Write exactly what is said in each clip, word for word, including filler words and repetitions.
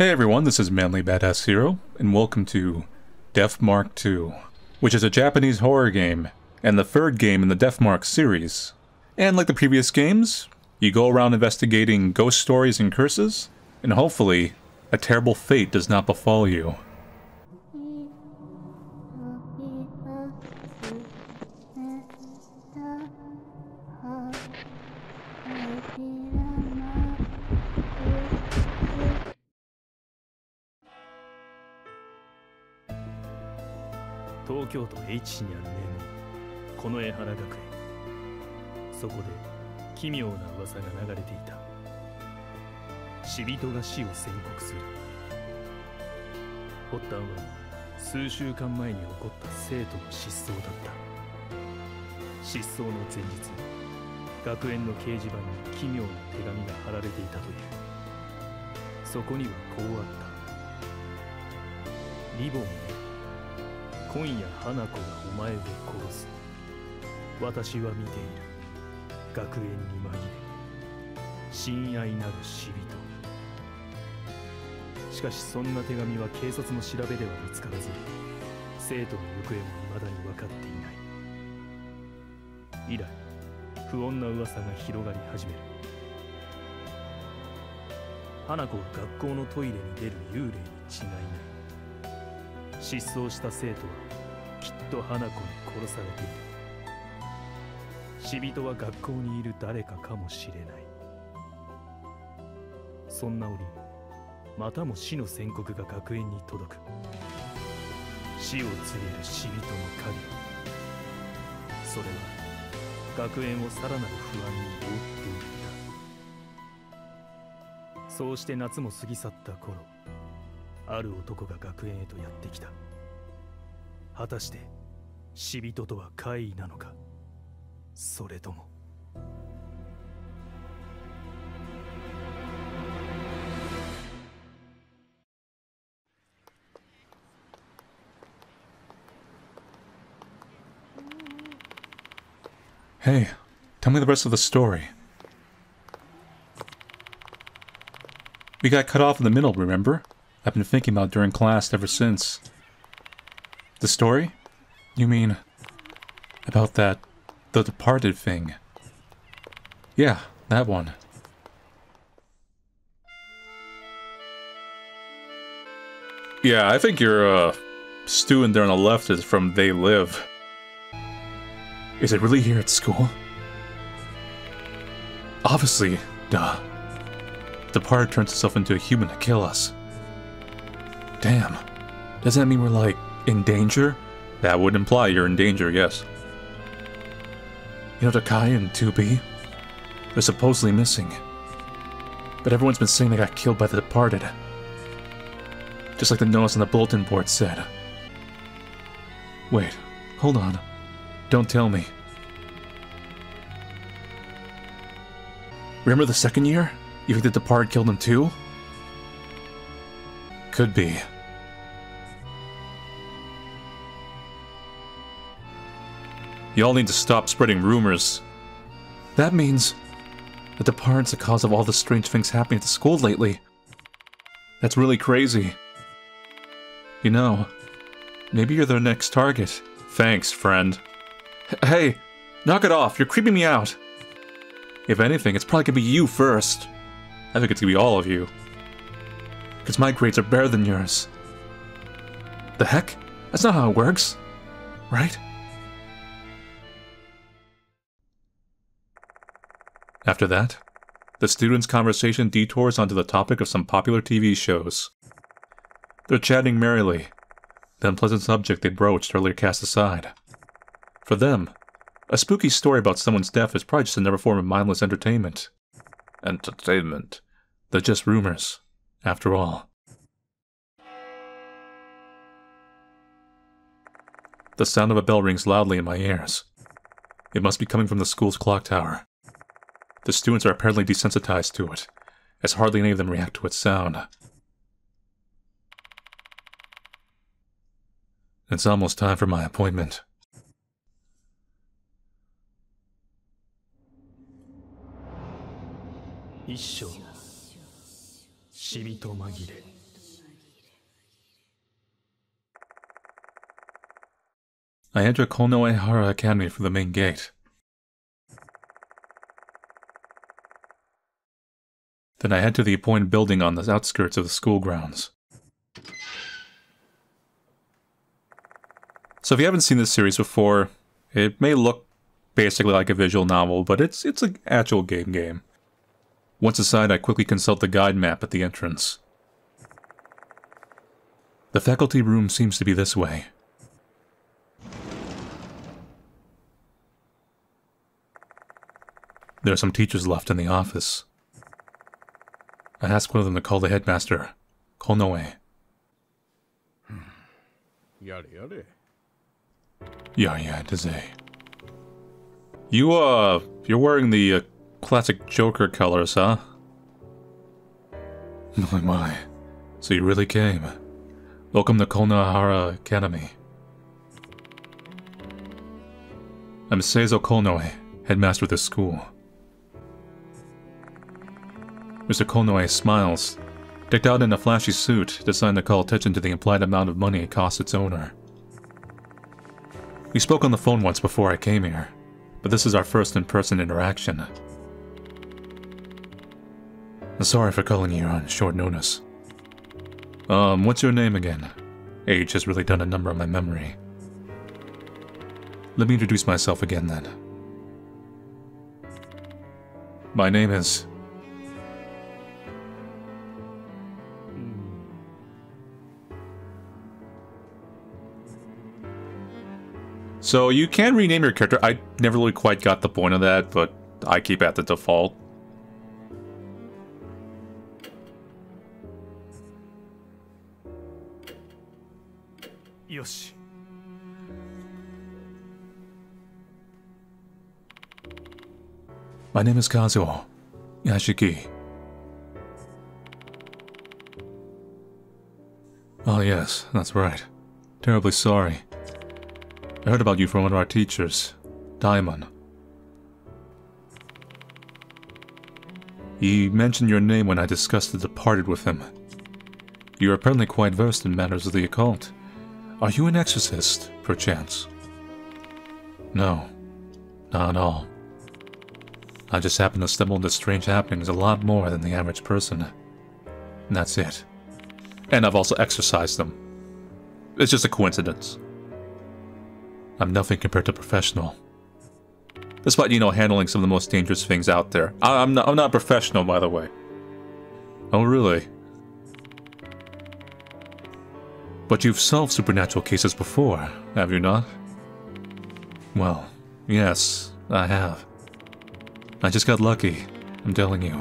Hey everyone, this is ManlyBadassHero, and welcome to Death Mark two, which is a Japanese horror game, and the third game in the Death Mark series. And like the previous games, you go around investigating ghost stories and curses, and hopefully, a terrible fate does not befall you. H にある名門、Konoehara学園。そこで奇妙な噂が流れていた。死人が死を宣告する。発端は数週間前に起こった生徒の失踪だった。失踪の前日、学園の掲示板に奇妙な手紙が貼られていたという。そこにはこうあった。リボンを 今夜花子がお前を殺す。私は見ている。学園に紛れ、親愛なる死人。しかしそんな手紙は警察の調べでは見つからず、生徒の行方も未だに分かっていない。以来、不穏な噂が広がり始める。花子が学校のトイレに出る幽霊に違いない。 失踪した生徒はきっと花子に殺されている。死人は学校にいる誰かかもしれない。そんな折、またも死の宣告が学園に届く。死を告げる死人の影。それは学園をさらなる不安に覆っていった。そうして夏も過ぎ去った頃、 ある男が学園へとやってきた。果たして死人とは怪異なのか、それとも。 Hey, tell me the rest of the story. We got cut off in the middle, remember? I've been thinking about during class ever since. The story? You mean about that The Departed thing? Yeah, that one. Yeah, I think your uh, student there on the left is from They Live. Is it really here at school? Obviously, duh. The Departed turns itself into a human to kill us. Damn. Does that mean we're, like, in danger? That would imply you're in danger, yes. You know, Takai and two B? They're supposedly missing. But everyone's been saying they got killed by the Departed. Just like the notice on the bulletin board said. Wait, hold on. Don't tell me. Remember the second year? You think the Departed killed them too? Could be. Y'all need to stop spreading rumors. That means that the Departed's the cause of all the strange things happening at the school lately. That's really crazy. You know, maybe you're their next target. Thanks, friend. H- hey, knock it off. You're creeping me out. If anything, it's probably gonna be you first. I think it's gonna be all of you. Because my grades are better than yours. The heck? That's not how it works, right? After that, the students' conversation detours onto the topic of some popular T V shows. They're chatting merrily. The unpleasant subject they broached earlier cast aside. For them, a spooky story about someone's death is probably just another form of mindless entertainment. Entertainment. They're just rumors. After all. The sound of a bell rings loudly in my ears. It must be coming from the school's clock tower. The students are apparently desensitized to it, as hardly any of them react to its sound. It's almost time for my appointment. Isho. 死人紛れ I enter Konoehara Academy for the main gate. Then I head to the appointed building on the outskirts of the school grounds. So if you haven't seen this series before, it may look basically like a visual novel, but it's it's an actual game game. Once aside, I quickly consult the guide map at the entrance. The faculty room seems to be this way. There are some teachers left in the office. I ask one of them to call the headmaster, Konoe. Yari yari. Yari yari. You, uh, you're wearing the uh, classic Joker colors, huh? My, my. So you really came. Welcome to Konoehara Academy. I'm Seizo Konoe, headmaster of this school. Mister Konoe smiles, decked out in a flashy suit, designed to call attention to the implied amount of money it costs its owner. We spoke on the phone once before I came here, but this is our first in-person interaction. I'm sorry for calling you on short notice. Um, what's your name again? Age has really done a number on my memory. Let me introduce myself again then. My name is... So you can rename your character. I never really quite got the point of that, but I keep at the default. Yoshi. My name is Kazuo Yashiki. Oh yes, that's right. Terribly sorry. I heard about you from one of our teachers, Daimon. He mentioned your name when I discussed the departed with him. You are apparently quite versed in matters of the occult. Are you an exorcist, perchance? No, not at all. I just happen to stumble into strange happenings a lot more than the average person. And that's it. And I've also exorcised them. It's just a coincidence. I'm nothing compared to professional. Despite, you know, handling some of the most dangerous things out there. I I'm not I'm not professional, by the way. Oh really? But you've solved supernatural cases before, have you not? Well, yes, I have. I just got lucky, I'm telling you.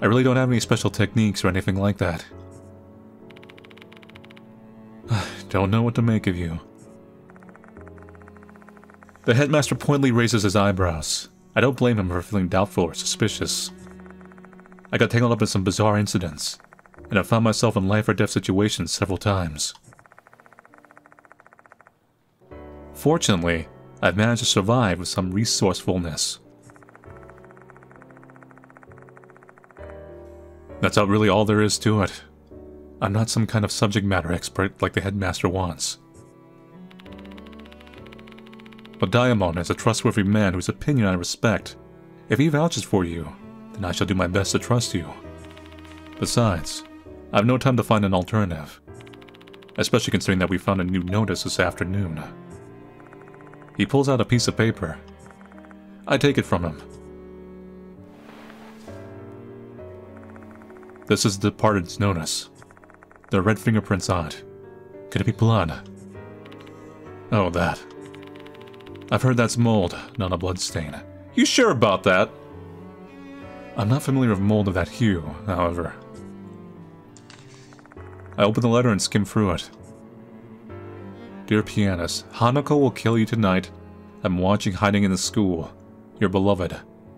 I really don't have any special techniques or anything like that. I don't know what to make of you. The headmaster pointedly raises his eyebrows. I don't blame him for feeling doubtful or suspicious. I got tangled up in some bizarre incidents, and I found myself in life or death situations several times. Fortunately, I've managed to survive with some resourcefulness. That's not really all there is to it. I'm not some kind of subject matter expert like the headmaster wants. But Daimon is a trustworthy man whose opinion I respect. If he vouches for you, then I shall do my best to trust you. Besides, I have no time to find an alternative, especially considering that we found a new notice this afternoon. He pulls out a piece of paper. I take it from him. This is the departed's notice. There are red fingerprints on it. Could it be blood? Oh, that. I've heard that's mold, not a bloodstain. You sure about that? I'm not familiar with mold of that hue, however. I open the letter and skim through it. Dear pianist, Hanako will kill you tonight. I'm watching hiding in the school. Your beloved,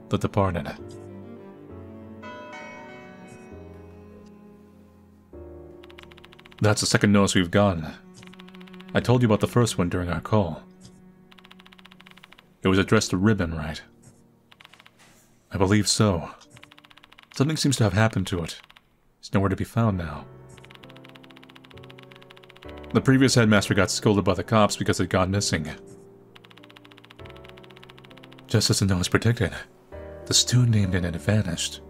the departed. That's the second notice we've gotten. I told you about the first one during our call. It was addressed to Ribbon, right? I believe so. Something seems to have happened to it. It's nowhere to be found now. The previous headmaster got scolded by the cops because it gone missing. Just as Noah was predicted, the stew named it and it vanished.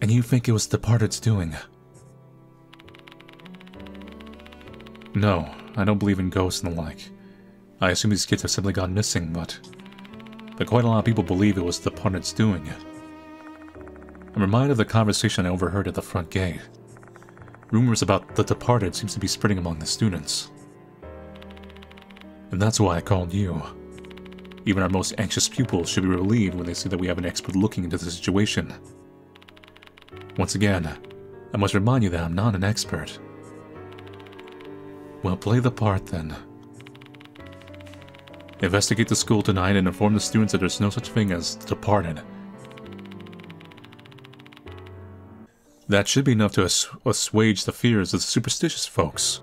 And you think it was the Departed's doing? No, I don't believe in ghosts and the like. I assume these kids have simply gone missing, but... But quite a lot of people believe it was the Departed's doing. I'm reminded of the conversation I overheard at the front gate. Rumors about the Departed seems to be spreading among the students. And that's why I called you. Even our most anxious pupils should be relieved when they see that we have an expert looking into the situation. Once again, I must remind you that I'm not an expert. Well, play the part then. Investigate the school tonight and inform the students that there's no such thing as the Departed. That should be enough to assu assuage the fears of the superstitious folks.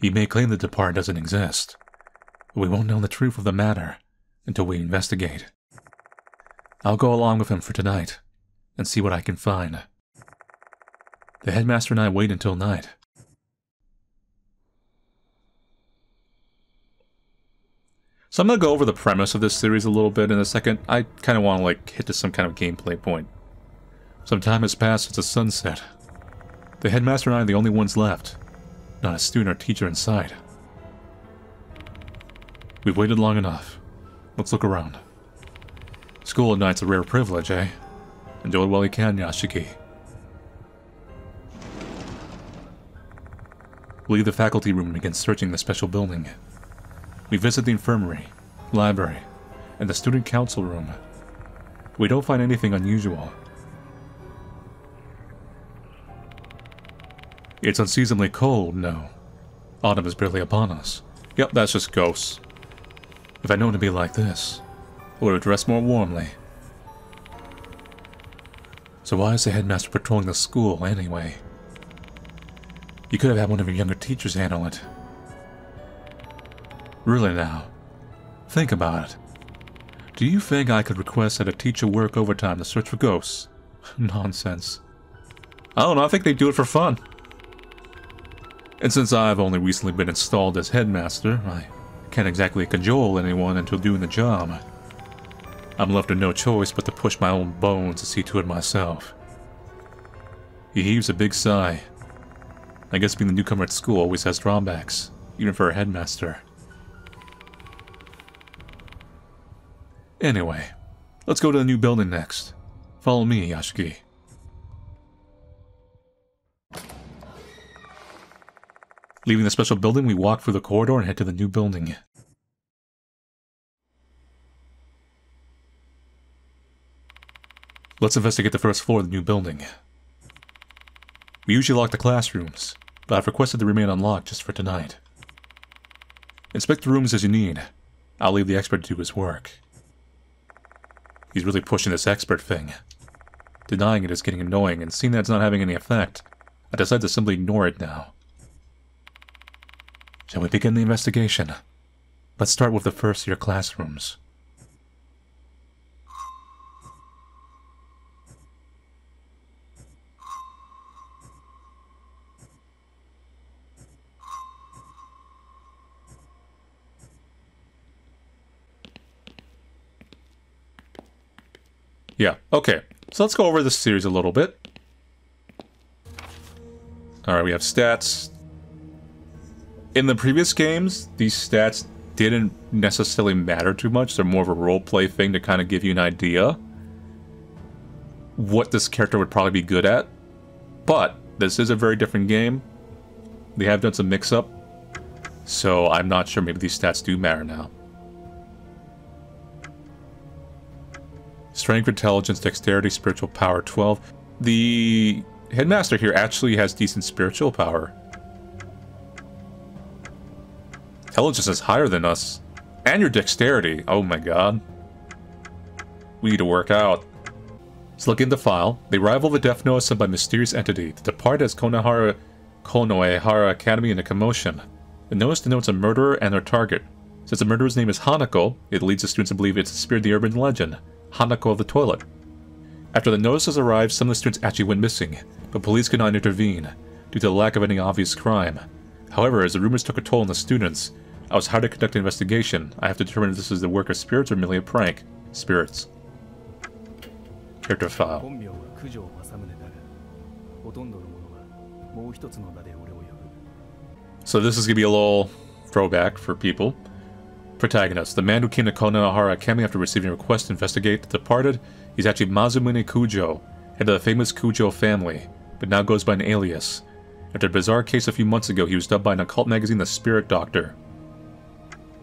He may claim the Departed doesn't exist, but we won't know the truth of the matter until we investigate. I'll go along with him for tonight and see what I can find. The headmaster and I wait until night. So I'm going to go over the premise of this series a little bit in a second. I kind of want to like hit to some kind of gameplay point. Some time has passed since the sunset. The headmaster and I are the only ones left. Not a student or teacher in sight. We've waited long enough. Let's look around. School at night's a rare privilege, eh? And do it while you can, Yashiki. We leave the faculty room and begin searching the special building. We visit the infirmary, library, and the student council room. We don't find anything unusual. It's unseasonably cold, no. Autumn is barely upon us. Yep, that's just ghosts. If I'd known to be like this, I would have dressed more warmly. So why is the headmaster patrolling the school, anyway? You could have had one of your younger teachers handle it. Really now, think about it. Do you think I could request that a teacher work overtime to search for ghosts? Nonsense. I don't know, I think they do it for fun. And since I've only recently been installed as headmaster, I can't exactly cajole anyone into doing the job. I'm left with no choice but to push my own bones to see to it myself. He heaves a big sigh. I guess being the newcomer at school always has drawbacks, even for a headmaster. Anyway, let's go to the new building next. Follow me, Yashiki. Leaving the special building, we walk through the corridor and head to the new building. Let's investigate the first floor of the new building. We usually lock the classrooms, but I've requested they remain unlocked just for tonight. Inspect the rooms as you need. I'll leave the expert to do his work. He's really pushing this expert thing. Denying it is getting annoying, and seeing that it's not having any effect, I decide to simply ignore it now. Shall we begin the investigation? Let's start with the first year classrooms. Yeah, okay. So let's go over this series a little bit. Alright, we have stats. In the previous games, these stats didn't necessarily matter too much. They're more of a roleplay thing to kind of give you an idea what this character would probably be good at. But this is a very different game. They have done some mix-up. So I'm not sure, maybe these stats do matter now. Strength, intelligence, dexterity, spiritual power, twelve. The headmaster here actually has decent spiritual power. Intelligence is higher than us. And your dexterity. Oh my god. We need to work out. Let's look in the file. They rival the death note sent by mysterious entity. The Departed as Konoehara, Konoehara Academy in a commotion. The notice denotes a murderer and their target. Since the murderer's name is Hanako, it leads the students to believe it's the spirit of the urban legend. Hanako of the Toilet. After the notices arrived, some of the students actually went missing, but police could not intervene due to the lack of any obvious crime. However, as the rumors took a toll on the students, I was hired to conduct an investigation. I have to determine if this is the work of spirits or merely a prank. Spirits. Character file. So this is gonna be a little throwback for people. Protagonist. The man who came to Konoehara Academy after receiving a request to investigate the departed, he's actually Masamune Kujo, head of the famous Kujo family, but now goes by an alias. After a bizarre case a few months ago, he was dubbed by an occult magazine the Spirit Doctor.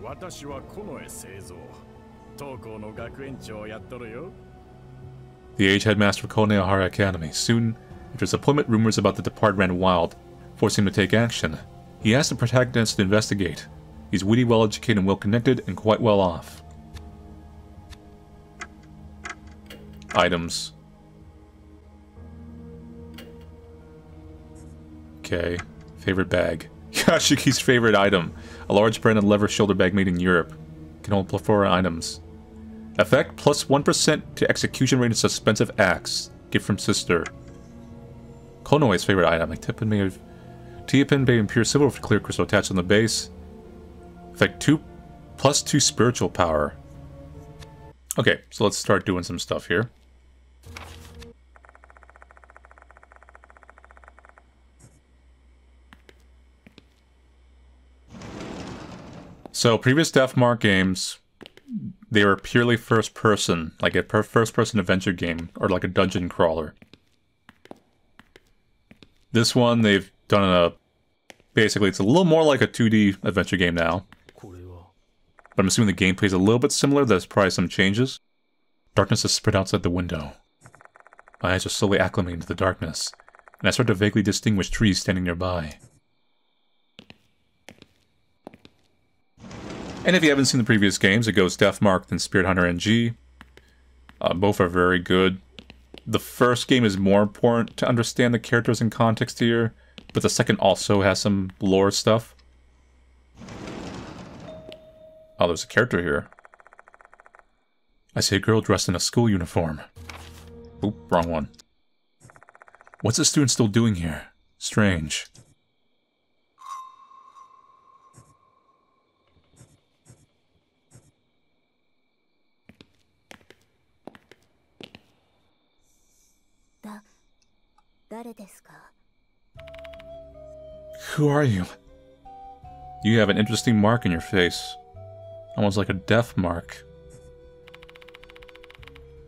The age headmaster of Konoehara Academy. Soon after his appointment, rumors about the departed ran wild, forcing him to take action. He asked the protagonist to investigate. He's witty, well-educated, and well-connected, and quite well-off. Items. Okay. Favorite bag. Yashiki's favorite item. A large branded leather shoulder bag made in Europe. Can hold plethora items. Effect, plus one percent to execution rate and suspensive acts. Gift from sister. Konoe's favorite item. A tip and made of... Tiapin made in pure silver with clear crystal attached on the base. Effect, two, plus two spiritual power. Okay, so let's start doing some stuff here. So, previous Death Mark games, they were purely first person, like a per first person adventure game, or like a dungeon crawler. This one, they've done a... basically, it's a little more like a two D adventure game now. But I'm assuming the gameplay is a little bit similar, there's probably some changes. Darkness is spread outside the window. My eyes are slowly acclimating to the darkness, and I start to vaguely distinguish trees standing nearby. And if you haven't seen the previous games, it goes Death Mark, then Spirit Hunter N G. Uh, both are very good. The first game is more important to understand the characters and context here, but the second also has some lore stuff. Oh, there's a character here. I see a girl dressed in a school uniform. Oop, wrong one. What's the student still doing here? Strange. Who are you? You have an interesting mark on your face. Almost like a death mark.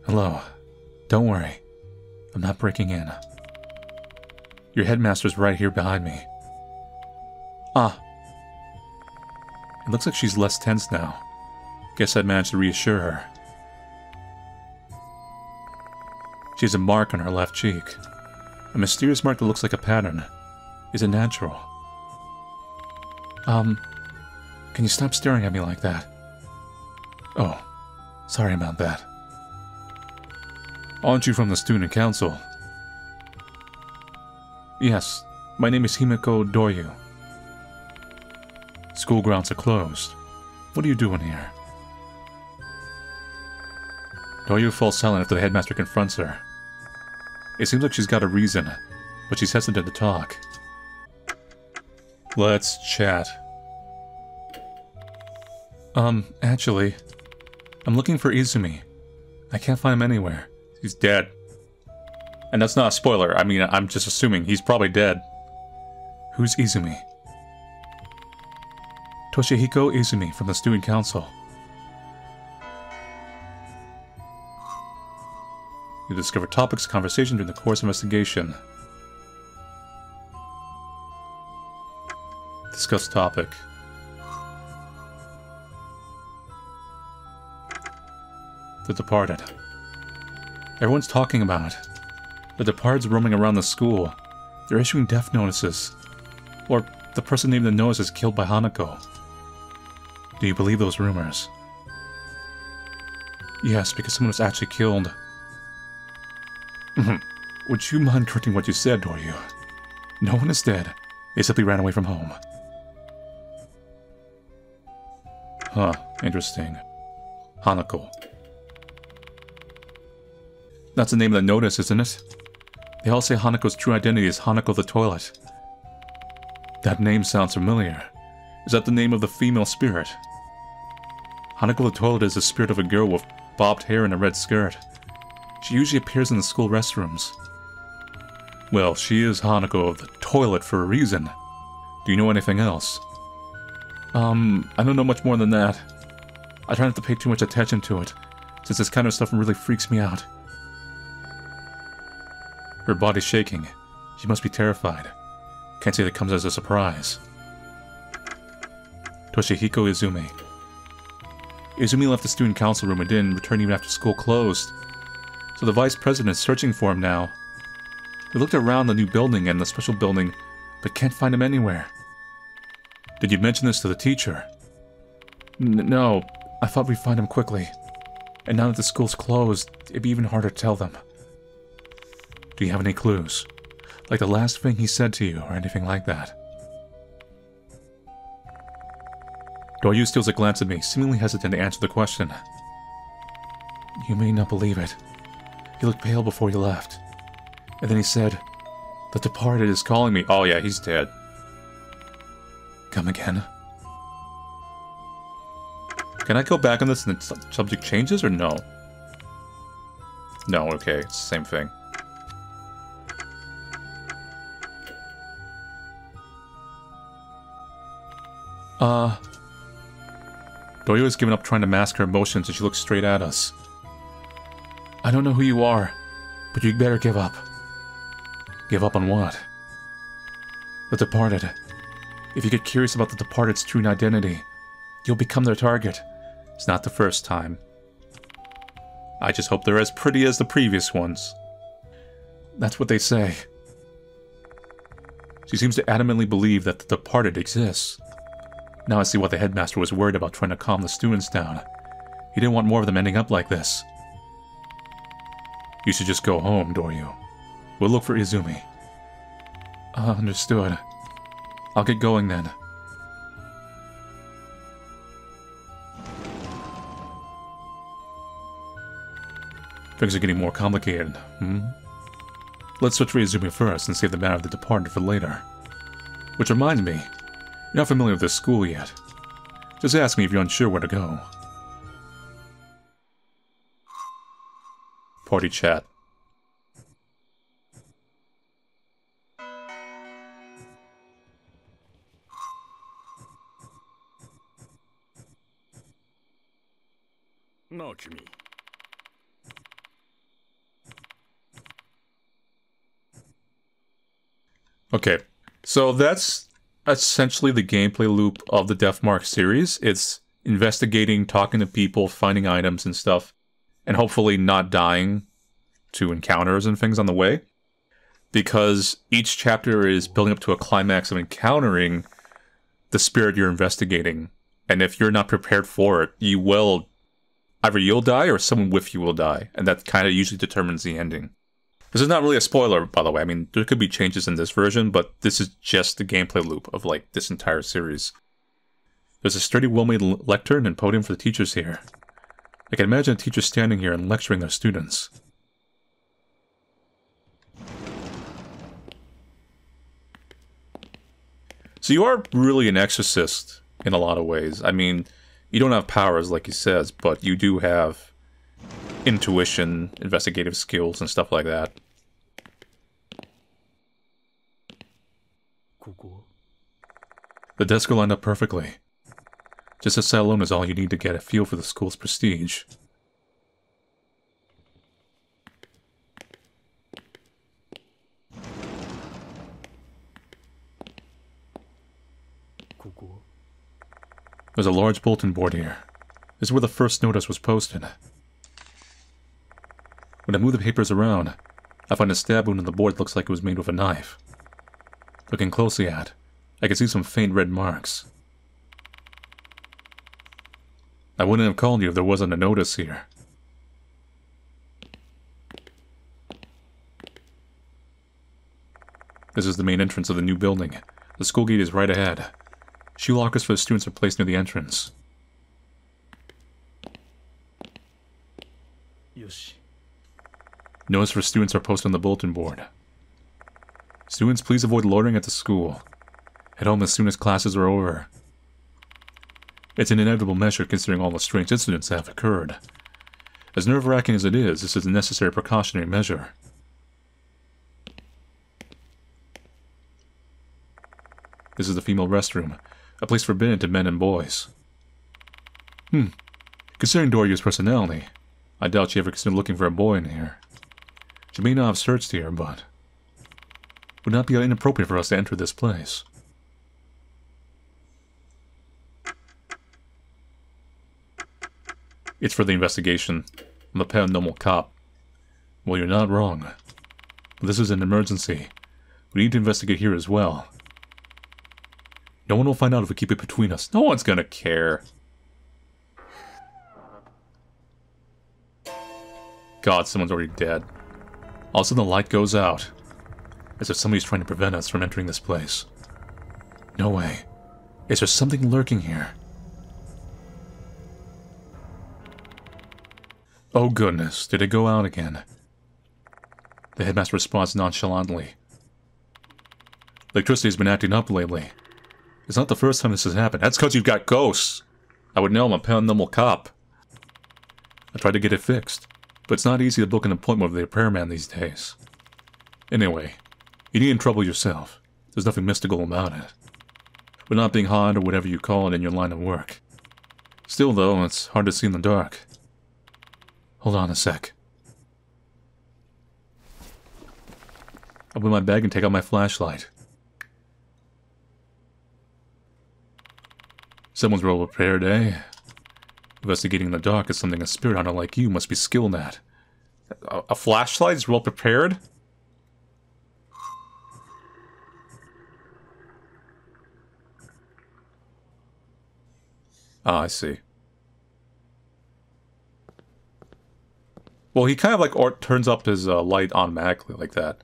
Hello. Don't worry. I'm not breaking in. Your headmaster's right here behind me. Ah. It looks like she's less tense now. Guess I managed to reassure her. She has a mark on her left cheek. A mysterious mark that looks like a pattern. Is it natural? Um... Can you stop staring at me like that? Oh, sorry about that. Aren't you from the student council? Yes, my name is Himiko Doryu. School grounds are closed. What are you doing here? Doryu falls silent after the headmaster confronts her. It seems like she's got a reason, but she's hesitant to talk. Let's chat. Um, actually, I'm looking for Izumi. I can't find him anywhere. He's dead. And that's not a spoiler. I mean, I'm just assuming he's probably dead. Who's Izumi? Toshihiko Izumi from the student council. You discover topics of conversation during the course of investigation. Discuss topic. The departed. Everyone's talking about it. The departed's roaming around the school. They're issuing death notices. Or the person named the notice is killed by Hanako. Do you believe those rumors? Yes, because someone was actually killed. Would you mind correcting what you said, Doryu? No one is dead. They simply ran away from home. Huh, interesting. Hanako. That's the name of the notice, isn't it? They all say Hanako's true identity is Hanako of the Toilet. That name sounds familiar. Is that the name of the female spirit? Hanako of the Toilet is the spirit of a girl with bobbed hair and a red skirt. She usually appears in the school restrooms. Well, she is Hanako of the Toilet for a reason. Do you know anything else? Um, I don't know much more than that. I try not to pay too much attention to it, since this kind of stuff really freaks me out. Her body's shaking. She must be terrified. Can't say that comes as a surprise. Toshihiko Izumi. Izumi left the student council room and didn't return even after school closed, so the vice president is searching for him now. We looked around the new building and the special building, but can't find him anywhere. Did you mention this to the teacher? N- no, I thought we'd find him quickly. And now that the school's closed, it'd be even harder to tell them. Do you have any clues? Like the last thing he said to you, or anything like that? Doryu steals a glance at me, seemingly hesitant to answer the question. You may not believe it. He looked pale before he left. And then he said, "The departed is calling me." Oh yeah, he's dead. Come again? Can I go back on this and the subject changes, or no? No, okay, it's the same thing. Uh... Doryu has given up trying to mask her emotions and she looks straight at us. I don't know who you are, but you'd better give up. Give up on what? The departed. If you get curious about the departed's true identity, you'll become their target. It's not the first time. I just hope they're as pretty as the previous ones. That's what they say. She seems to adamantly believe that the departed exists. Now I see what the headmaster was worried about trying to calm the students down. He didn't want more of them ending up like this. You should just go home, Doryu. We'll look for Izumi. Uh, understood. I'll get going then. Things are getting more complicated, hmm? Let's search for Izumi first and save the matter of the departed for later. Which reminds me, you're not familiar with this school yet. Just ask me if you're unsure where to go. Party chat. No, Kimi. Okay, so that's essentially the gameplay loop of the Death Mark series. It's investigating, talking to people, finding items and stuff, and hopefully not dying to encounters and things on the way. Because each chapter is building up to a climax of encountering the spirit you're investigating. And if you're not prepared for it, you will... either you'll die or someone with you will die. And that kind of usually determines the ending. This is not really a spoiler, by the way. I mean, there could be changes in this version, but this is just the gameplay loop of, like, this entire series. There's a sturdy, well-made lectern and podium for the teachers here. I can imagine a teacher standing here and lecturing their students. So you are really an exorcist in a lot of ways. I mean, you don't have powers, like he says, but you do have intuition, investigative skills, and stuff like that. The desks are lined up perfectly. Just a set alone is all you need to get a feel for the school's prestige. There's a large bulletin board here. This is where the first notice was posted. When I move the papers around, I find a stab wound in the board that looks like it was made with a knife. Looking closely at, I can see some faint red marks. I wouldn't have called you if there wasn't a notice here. This is the main entrance of the new building. The school gate is right ahead. Shoe lockers for the students are placed near the entrance. Notice for students are posted on the bulletin board. Students, please avoid loitering at the school. Head home as soon as classes are over. It's an inevitable measure considering all the strange incidents that have occurred. As nerve-wracking as it is, this is a necessary precautionary measure. This is the female restroom, a place forbidden to men and boys. Hmm. Considering Doryu's personality, I doubt she ever considered looking for a boy in here. She may not have searched here, but it would not be inappropriate for us to enter this place. It's for the investigation. I'm a paranormal cop. Well, you're not wrong. But this is an emergency. We need to investigate here as well. No one will find out if we keep it between us. No one's gonna care. God, someone's already dead. All of a sudden the light goes out. As if somebody's trying to prevent us from entering this place. No way. Is there something lurking here? Oh goodness, did it go out again? The headmaster responds nonchalantly. Electricity's been acting up lately. It's not the first time this has happened. That's because you've got ghosts! I would know, I'm a paranormal cop. I tried to get it fixed, but it's not easy to book an appointment with a repairman these days. Anyway, you needn't trouble yourself. There's nothing mystical about it. We're not being hard or whatever you call it in your line of work. Still though, it's hard to see in the dark. Hold on a sec. Open my bag and take out my flashlight. Someone's well prepared, eh? Investigating in the dark is something a spirit hunter like you must be skilled at. A, a flashlight is well prepared? Ah, I see. Well, he kind of like or turns up his uh, light automatically like that.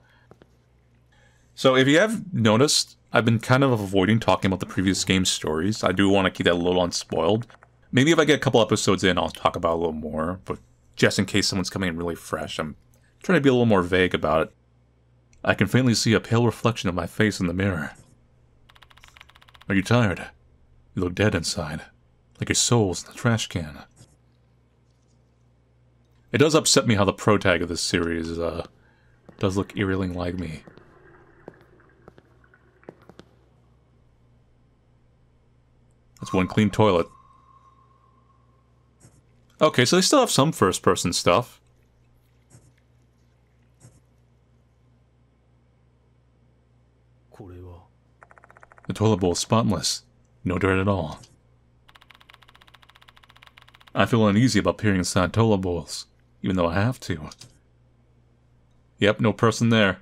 So if you have noticed, I've been kind of avoiding talking about the previous game's stories. I do want to keep that a little unspoiled. Maybe if I get a couple episodes in, I'll talk about it a little more. But just in case someone's coming in really fresh, I'm trying to be a little more vague about it. I can faintly see a pale reflection of my face in the mirror. Are you tired? You look dead inside. Like your soul's in the trash can. It does upset me how the protag of this series uh, does look eerily like me. That's one clean toilet. Okay, so they still have some first-person stuff. The toilet bowl is spotless. No dirt at all. I feel uneasy about peering inside toilet bowls. Even though I have to. Yep, no person there.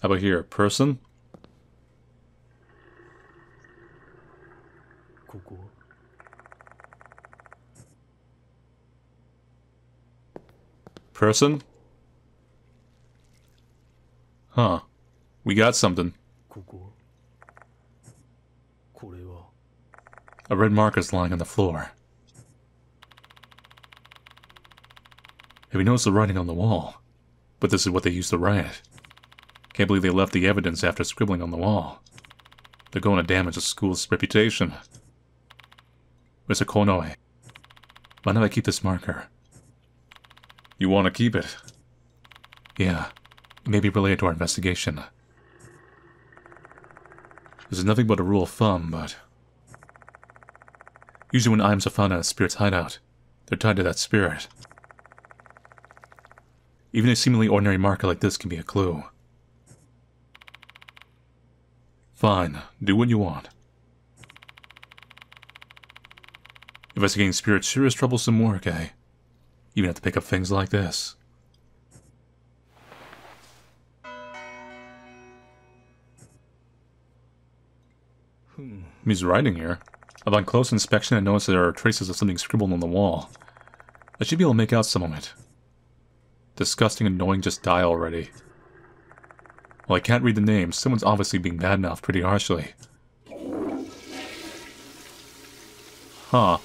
How about here? Person? Person? Huh. We got something. A red marker is lying on the floor. Have you noticed the writing on the wall? But this is what they used to write. Can't believe they left the evidence after scribbling on the wall. They're going to damage the school's reputation. Mister Konoe, why don't I keep this marker? You want to keep it? Yeah, it may be related to our investigation. This is nothing but a rule of thumb, but usually when items are found at a spirit's hideout, they're tied to that spirit. Even a seemingly ordinary marker like this can be a clue. Fine, do what you want. Investigating spirits sure is troublesome work, eh? You even have to pick up things like this. Hmm. He's writing here. Upon close inspection, I noticed there are traces of something scribbled on the wall. I should be able to make out some of it. Disgusting and annoying, just die already. Well, I can't read the names. Someone's obviously being badmouthed pretty harshly. Huh.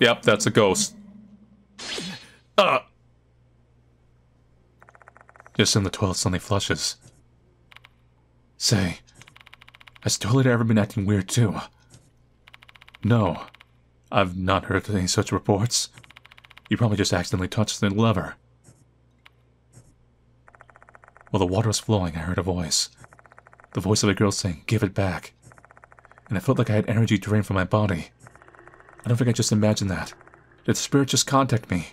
Yep, that's a ghost. Uh. Just in the toilet suddenly flushes. Say, has the toilet ever been acting weird too? No. I've not heard any such reports. You probably just accidentally touched the lever. While the water was flowing, I heard a voice. The voice of a girl saying, "Give it back." And I felt like I had energy drained from my body. I don't think I just imagined that. Did the spirit just contact me?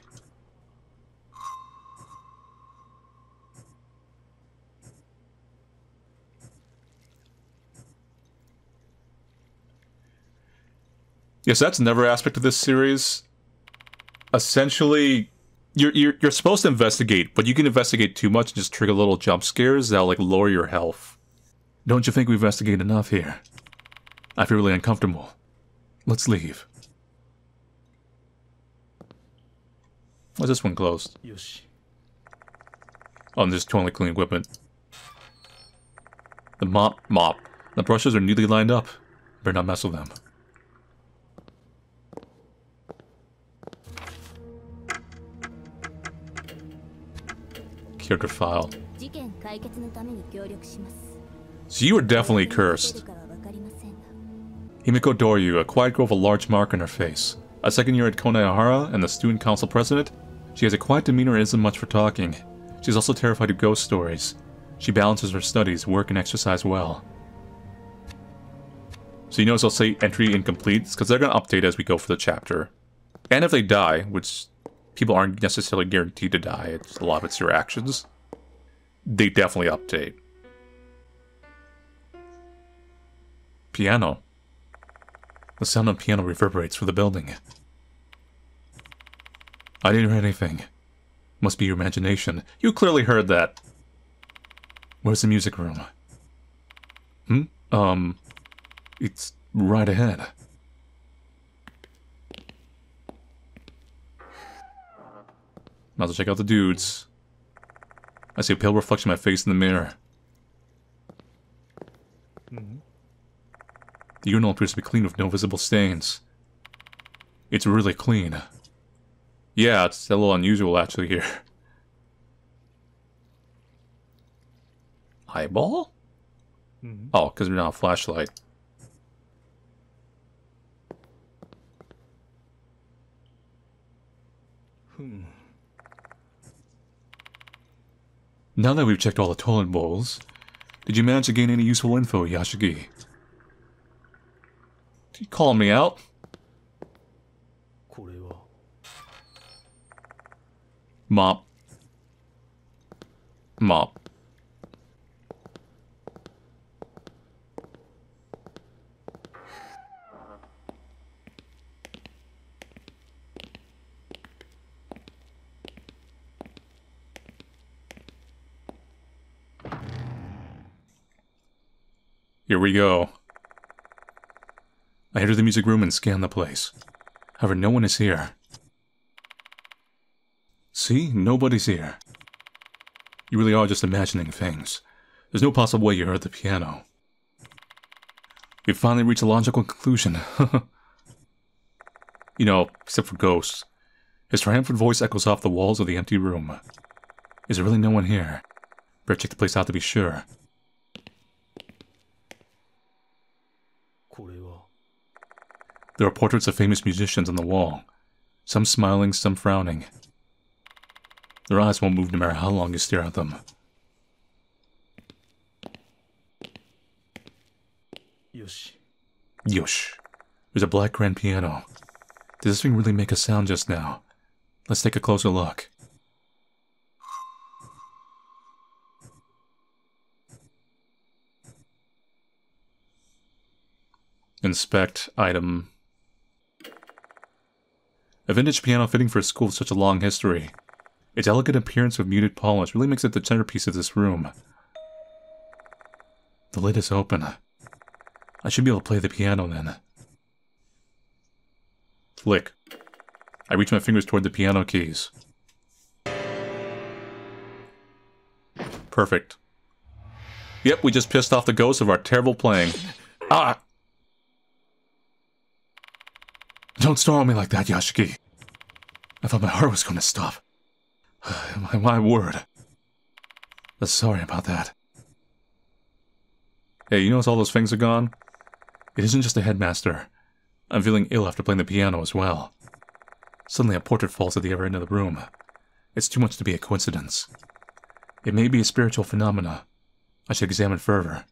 Yes, that's another aspect of this series. Essentially, you're, you're, you're supposed to investigate, but you can investigate too much and just trigger little jump scares that'll like lower your health. Don't you think we investigated enough here? I feel really uncomfortable. Let's leave. Why's this one closed? Oh, and there's toilet cleaning equipment. The mop, mop. The brushes are neatly lined up. Better not mess with them. Character file. So you were definitely cursed. Himiko Doryu, a quiet girl with a large mark on her face. A second year at Konoehara and the student council president, she has a quiet demeanor and isn't much for talking. She's also terrified of ghost stories. She balances her studies, work, and exercise well. So you notice I'll say entry incomplete, because they're going to update as we go for the chapter. And if they die, which people aren't necessarily guaranteed to die, it's, a lot of it's your actions, they definitely update. Piano. The sound of the piano reverberates through the building. I didn't hear anything. Must be your imagination. You clearly heard that. Where's the music room? Hmm? Um... It's right ahead. Now to check out the dudes. I see a pale reflection of my face in the mirror. Mm-hmm. The urinal appears to be clean with no visible stains. It's really clean. Yeah, it's a little unusual actually here. Eyeball? Mm-hmm. Oh, because we're not a flashlight. Hmm. Now that we've checked all the toilet bowls, did you manage to gain any useful info, Yashiki? You call me out? Mop. Mop. Here we go. I enter the music room and scan the place. However, no one is here. See? Nobody's here. You really are just imagining things. There's no possible way you heard the piano. We've finally reached a logical conclusion. You know, except for ghosts. His triumphant voice echoes off the walls of the empty room. Is there really no one here? Better check the place out to be sure. There are portraits of famous musicians on the wall. Some smiling, some frowning. Their eyes won't move no matter how long you stare at them. Yosh. Yosh. There's a black grand piano. Does this thing really make a sound just now? Let's take a closer look. Inspect item. A vintage piano fitting for a school with such a long history. Its elegant appearance with muted polish really makes it the centerpiece of this room. The lid is open. I should be able to play the piano then. Flick. I reach my fingers toward the piano keys. Perfect. Yep, we just pissed off the ghosts of our terrible playing. Ah! Don't snore on me like that, Yashiki. I thought my heart was going to stop. My, my word. Sorry about that. Hey, you notice all those things are gone? It isn't just the headmaster. I'm feeling ill after playing the piano as well. Suddenly a portrait falls at the other end of the room. It's too much to be a coincidence. It may be a spiritual phenomena. I should examine further.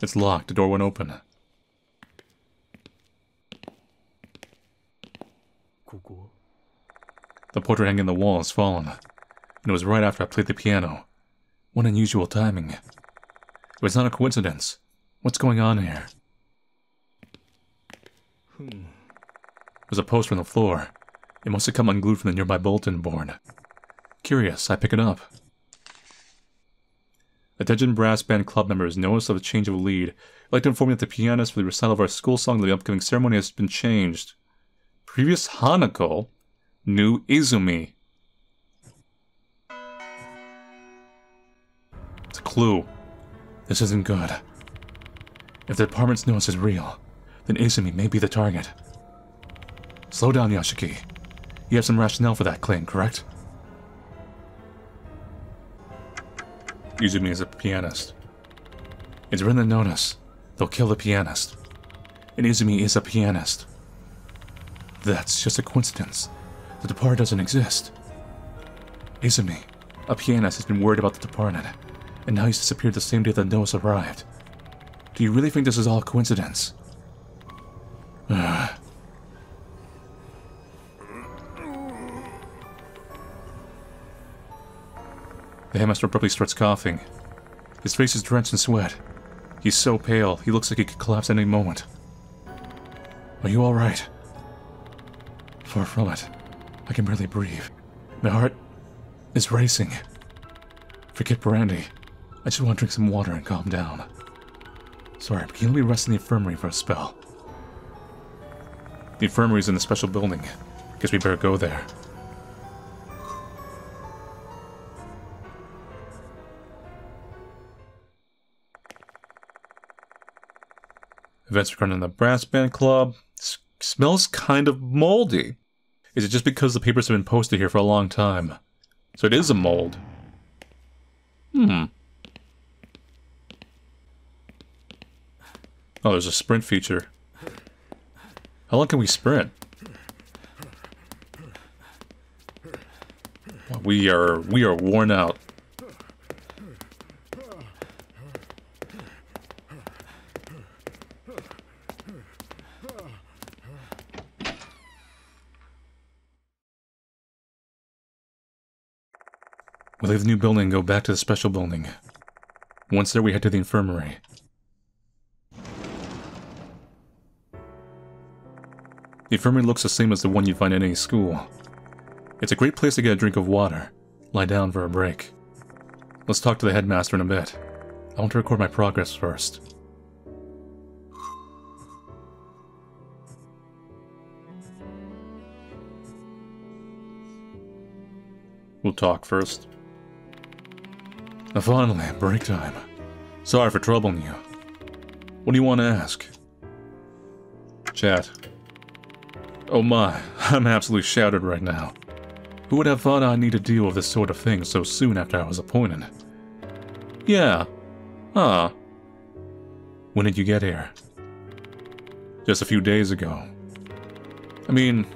It's locked. The door won't open. The portrait hanging on the wall has fallen, and it was right after I played the piano. What unusual timing. It was not a coincidence. What's going on here? Hmm. There's a poster on the floor. It must have come unglued from the nearby bulletin board. Curious, I pick it up. A Dejin Brass Band club member is noticed of a change of lead. I'd like to inform you that the pianist for the recital of our school song to the upcoming ceremony has been changed. Previous Hanako, new Izumi. It's a clue. This isn't good. If the department's notice is real, then Izumi may be the target. Slow down, Yashiki. You have some rationale for that claim, correct? Izumi is a pianist. It's written in the notice. They'll kill the pianist. And Izumi is a pianist. That's just a coincidence. The departed doesn't exist. Izumi, a pianist, has been worried about the departed, and now he's disappeared the same day the notice arrived. Do you really think this is all coincidence? Ugh. The headmaster abruptly starts coughing. His face is drenched in sweat. He's so pale, he looks like he could collapse any moment. Are you alright? Far from it. I can barely breathe. My heart is racing. Forget brandy. I just want to drink some water and calm down. Sorry, but can you let me rest in the infirmary for a spell? The infirmary's in the special building. Guess we better go there. Events recorded in the brass band club. S- smells kind of moldy. Is it just because the papers have been posted here for a long time? So it is a mold. Hmm. Oh, there's a sprint feature. How long can we sprint? We are we are worn out. We leave the new building and go back to the special building. Once there, we head to the infirmary. The infirmary looks the same as the one you'd find in any school. It's a great place to get a drink of water, lie down for a break. Let's talk to the headmaster in a bit. I want to record my progress first. We'll talk first. Now finally, break time. Sorry for troubling you. What do you want to ask? Chat. Oh my, I'm absolutely shattered right now. Who would have thought I'd need to deal with this sort of thing so soon after I was appointed? Yeah. Huh. When did you get here? Just a few days ago. I mean...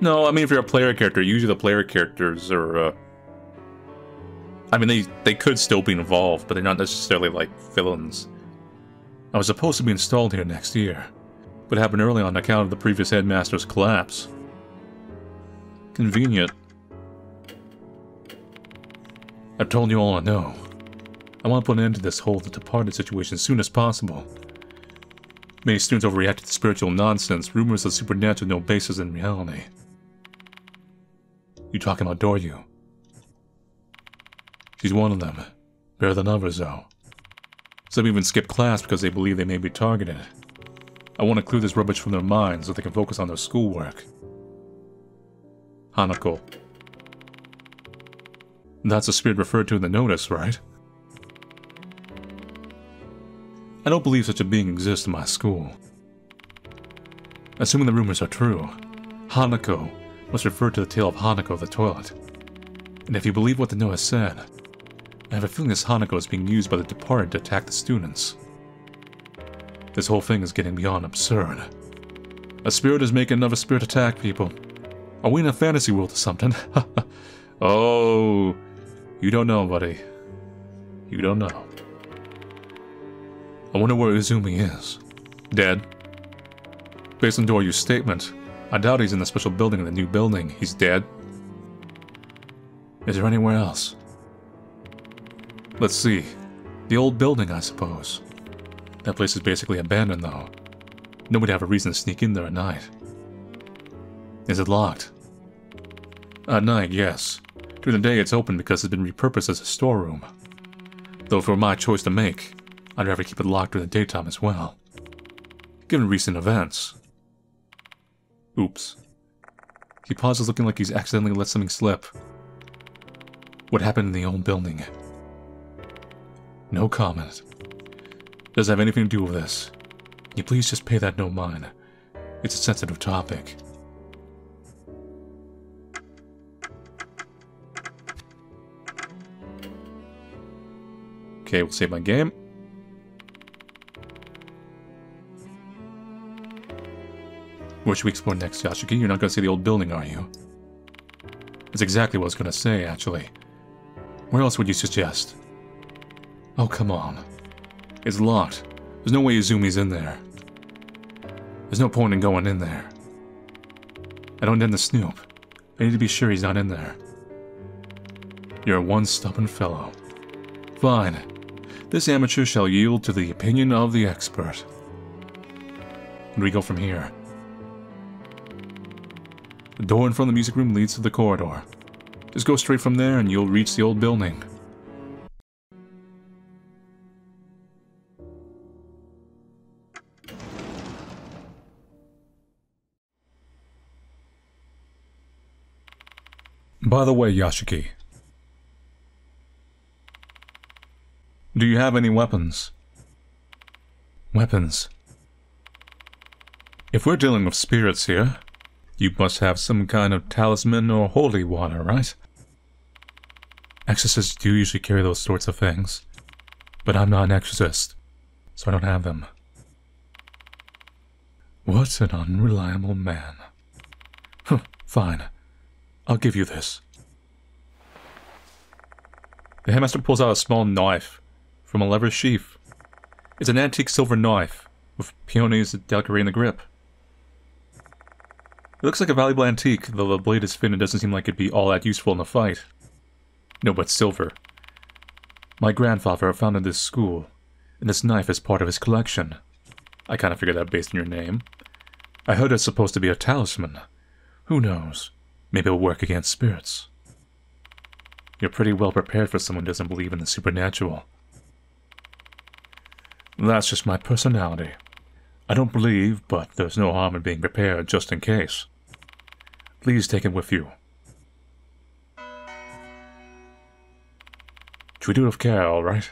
No, I mean if you're a player character, usually the player characters are, uh... I mean, they, they could still be involved, but they're not necessarily, like, villains. I was supposed to be installed here next year, but it happened early on account of the previous headmaster's collapse. Convenient. I've told you all I know. I want to put an end to this whole departed situation as soon as possible. Many students overreact to spiritual nonsense, rumors of supernatural no basis in reality. You talking about Doryu? She's one of them. Better than others, though. Some even skip class because they believe they may be targeted. I want to clear this rubbish from their minds so they can focus on their schoolwork. Hanako. That's the spirit referred to in the notice, right? I don't believe such a being exists in my school. Assuming the rumors are true, Hanako must refer to the tale of Hanako of the Toilet. And if you believe what the notice said, I have a feeling this Hanako is being used by the departed to attack the students. This whole thing is getting beyond absurd. A spirit is making another spirit attack people. Are we in a fantasy world or something? Oh, you don't know, buddy. You don't know. I wonder where Izumi is. Dead? Based on Doryu's statement, I doubt he's in the special building in the new building. He's dead. Is there anywhere else? Let's see. The old building, I suppose. That place is basically abandoned, though. Nobody have a reason to sneak in there at night. Is it locked? At night, yes. During the day, it's open because it's been repurposed as a storeroom. Though if it were my choice to make, I'd rather keep it locked during the daytime as well, given recent events. Oops. He pauses, looking like he's accidentally let something slip. What happened in the old building? No comment. Doesn't have anything to do with this. Can you please just pay that no mind? It's a sensitive topic. Okay, we'll save my game. What should we explore next, Yashiki? You're not going to see the old building, are you? That's exactly what I was going to say, actually. Where else would you suggest? Oh, come on. It's locked. There's no way Izumi's in there. There's no point in going in there. I don't intend to snoop. I need to be sure he's not in there. You're one stubborn fellow. Fine. This amateur shall yield to the opinion of the expert. Where do we go from here? The door in front of the music room leads to the corridor. Just go straight from there and you'll reach the old building. By the way, Yashiki, do you have any weapons? Weapons? If we're dealing with spirits here, you must have some kind of talisman or holy water, right? Exorcists do usually carry those sorts of things, but I'm not an exorcist, so I don't have them. What an unreliable man. Huh, fine. I'll give you this. The headmaster pulls out a small knife from a leather sheath. It's an antique silver knife with peonies decorating the grip. It looks like a valuable antique, though the blade is thin and doesn't seem like it'd be all that useful in a fight. No, but silver. My grandfather founded this school, and this knife is part of his collection. I kind of figured that based on your name. I heard it's supposed to be a talisman. Who knows? Maybe it'll work against spirits. You're pretty well prepared for someone who doesn't believe in the supernatural. That's just my personality. I don't believe, but there's no harm in being prepared just in case. Please take it with you. Should we do it with care, all right?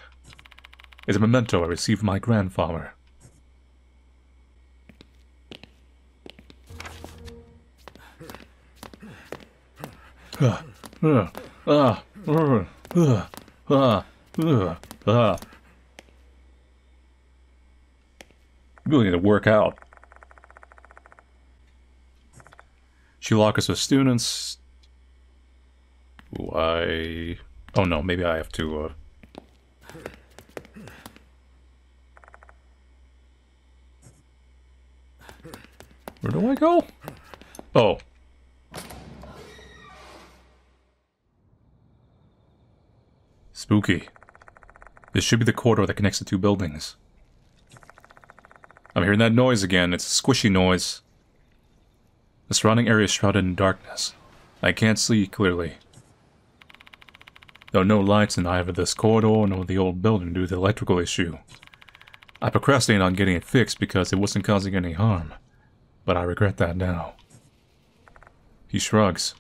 It's a memento I received from my grandfather. Ah, ah, ah, ah, ah, ah, ah, ah. You really need to work out. She locks us with students. Why? Oh no, maybe I have to. Uh... Where do I go? Oh. Spooky. This should be the corridor that connects the two buildings. I'm hearing that noise again. It's a squishy noise. The surrounding area is shrouded in darkness. I can't see clearly. There are no lights in either this corridor nor the old building due to the electrical issue. I procrastinated on getting it fixed because it wasn't causing any harm, but I regret that now. He shrugs.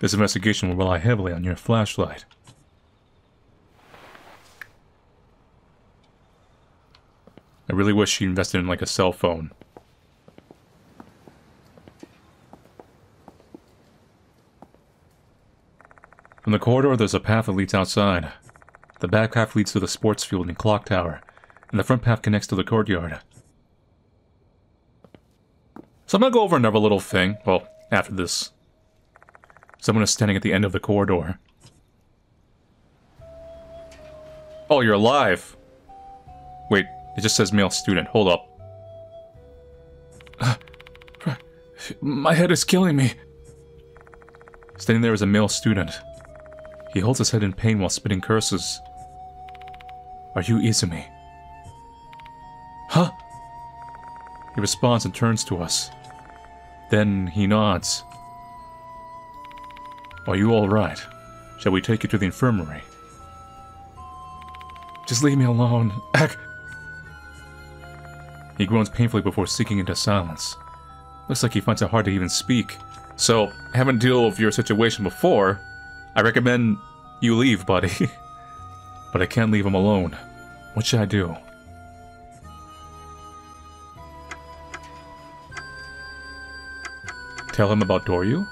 This investigation will rely heavily on your flashlight. I really wish she invested in, like, a cell phone. From the corridor, there's a path that leads outside. The back path leads to the sports field and clock tower, and the front path connects to the courtyard. So I'm gonna go over another little thing, well, after this. Someone is standing at the end of the corridor. Oh, you're alive! Wait, it just says male student, hold up. Uh, my head is killing me! Standing there is a male student. He holds his head in pain while spitting curses. Are you Izumi? Huh? He responds and turns to us. Then he nods. Are you alright? Shall we take you to the infirmary? Just leave me alone. Ack! He groans painfully before sinking into silence. Looks like he finds it hard to even speak. So, having to deal with your situation before, I recommend you leave, buddy. But I can't leave him alone. What should I do? Tell him about Doryu?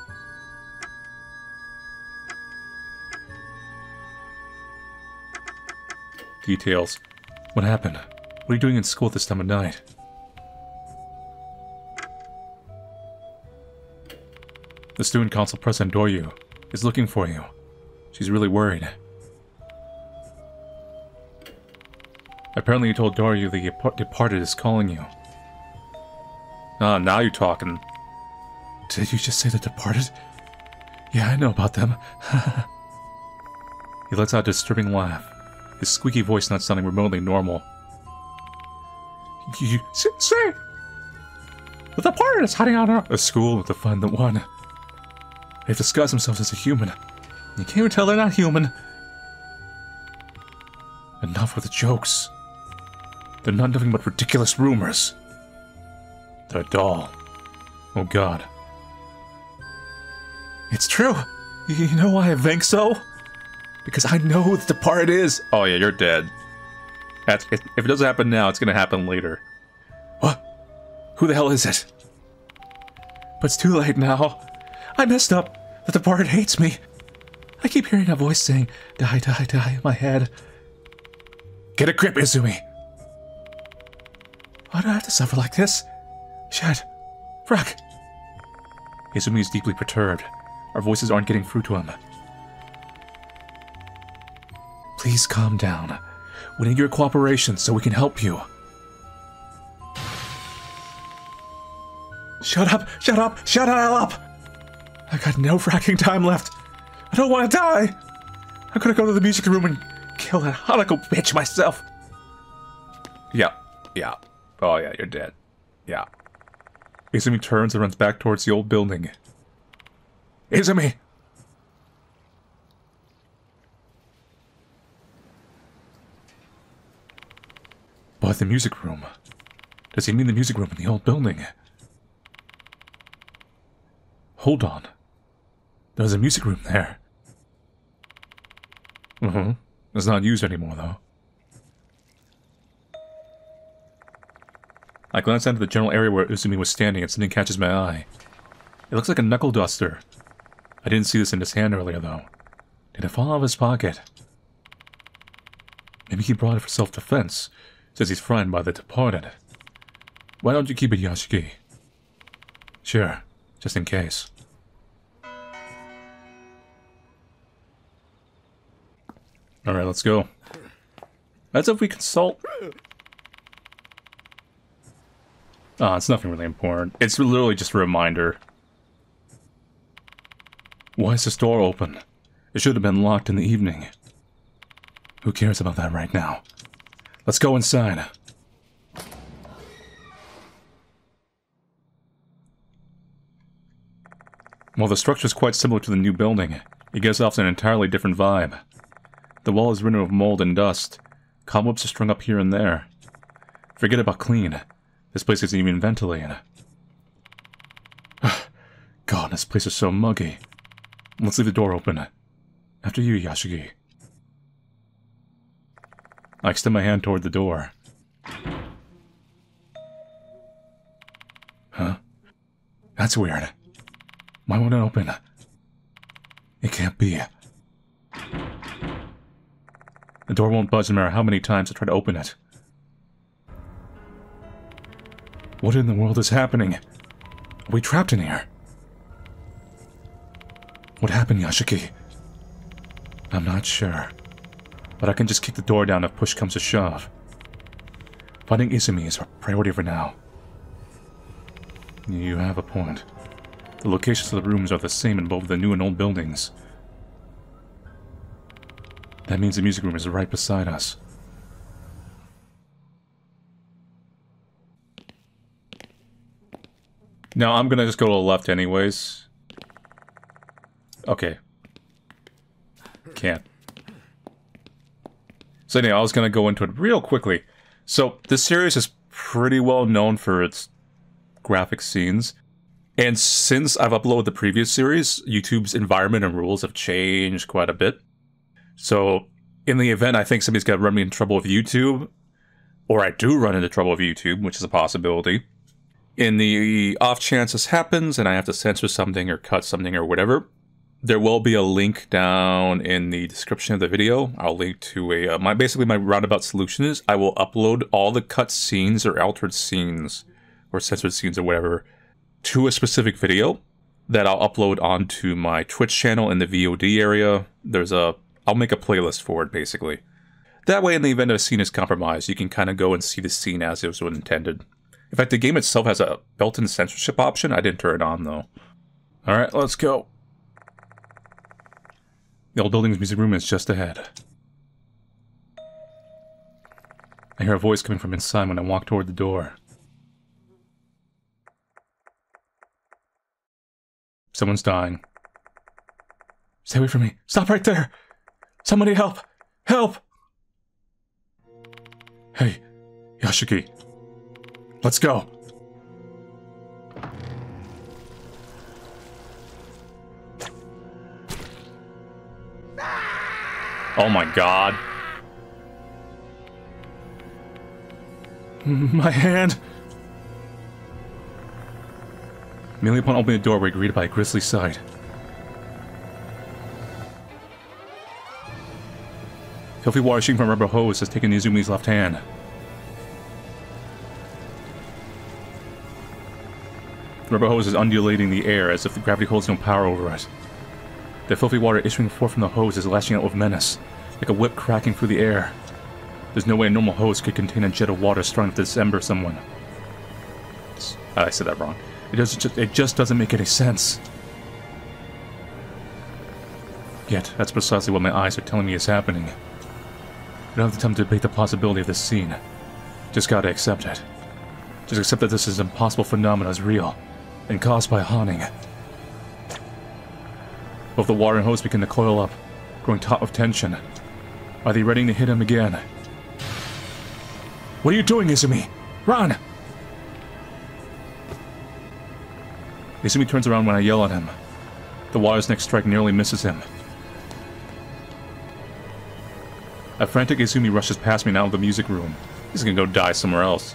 Details. What happened? What are you doing in school at this time of night? The student council president Doryu is looking for you. She's really worried. Apparently you told Doryu the departed is calling you. Ah, now you're talking. Did you just say the departed? Yeah, I know about them. He lets out a disturbing laugh, his squeaky voice not sounding remotely normal. You say the departed is hiding out of a school to find the one. They've disguised themselves as a human. You can't even tell they're not human. Enough with the jokes. They're not nothing but ridiculous rumors. They're a doll. Oh god. It's true! You know why I think so? Because I know who the part is! Oh yeah, you're dead. That's, if it doesn't happen now, it's gonna happen later. What? Who the hell is it? But it's too late now. I messed up. The departed hates me. I keep hearing a voice saying, die, die, die, in my head. Get a grip, Izumi! Why do I have to suffer like this? Shit. Frick. Izumi is deeply perturbed. Our voices aren't getting through to him. Please calm down. We need your cooperation so we can help you. Shut up! Shut up! Shut up! I got no fracking time left. I don't want to die! I'm gonna go to the music room and kill that Hanako bitch myself. Yeah. Yeah. Oh yeah, you're dead. Yeah. Izumi turns and runs back towards the old building. Izumi! But the music room. Does he mean the music room in the old building? Hold on. There's a music room there. Mm-hmm. It's not used anymore, though. I glanced down to the general area where Izumi was standing and something catches my eye. It looks like a knuckle duster. I didn't see this in his hand earlier, though. Did it fall out of his pocket? Maybe he brought it for self-defense, since he's frightened by the departed. Why don't you keep it, Yashiki? Sure, just in case. Alright, let's go. That's if we consult... Ah, oh, it's nothing really important. It's literally just a reminder. Why is this door open? It should have been locked in the evening. Who cares about that right now? Let's go inside. While the structure is quite similar to the new building, it gives off an entirely different vibe. The wall is ridden with mold and dust. Cobwebs are strung up here and there. Forget about clean. This place isn't even ventilated. God, this place is so muggy. Let's leave the door open. After you, Yashiki. I extend my hand toward the door. Huh? That's weird. Why won't it open? It can't be. The door won't budge no matter how many times I try to open it. What in the world is happening? Are we trapped in here? What happened, Yashiki? I'm not sure. But I can just kick the door down if push comes to shove. Finding Izumi is our priority for now. You have a point. The locations of the rooms are the same in both the new and old buildings. That means the music room is right beside us. Now I'm gonna just go to the left anyways. Okay. Can't. So anyway, I was gonna go into it real quickly. So this series is pretty well known for its graphic scenes. And since I've uploaded the previous series, YouTube's environment and rules have changed quite a bit. So in the event I think somebody's gonna run me into trouble with YouTube, or I do run into trouble with YouTube, which is a possibility. In the off chance this happens and I have to censor something or cut something or whatever, there will be a link down in the description of the video. I'll link to a, uh, my basically my roundabout solution is I will upload all the cut scenes or altered scenes or censored scenes or whatever to a specific video that I'll upload onto my Twitch channel in the V O D area. There's a, I'll make a playlist for it basically. That way in the event a scene is compromised, you can kind of go and see the scene as it was intended. In fact, the game itself has a built-in censorship option. I didn't turn it on though. All right, let's go. The old building's music room is just ahead. I hear a voice coming from inside when I walk toward the door. Someone's dying. Stay away from me. Stop right there! Somebody help! Help! Hey, Yashiki. Let's go! Oh my god. My hand! Immediately upon opening the door, we're greeted by a grisly sight. Filthy water shooting from a rubber hose has taken Izumi's left hand. The rubber hose is undulating the air as if the gravity holds no power over it. The filthy water issuing forth from the hose is lashing out with menace, like a whip cracking through the air. There's no way a normal hose could contain a jet of water strong enough to dismember someone. I said that wrong. It just, it just doesn't make any sense. Yet, that's precisely what my eyes are telling me is happening. I don't have the time to debate the possibility of this scene. Just gotta accept it. Just accept that this is an impossible phenomenon is real. And caused by Haunting. Both the water and hose begin to coil up, growing taut of tension. Are they ready to hit him again? What are you doing, Izumi? Run! Izumi turns around when I yell at him. The water's next strike nearly misses him. A frantic Izumi rushes past me now of the music room. He's gonna go die somewhere else.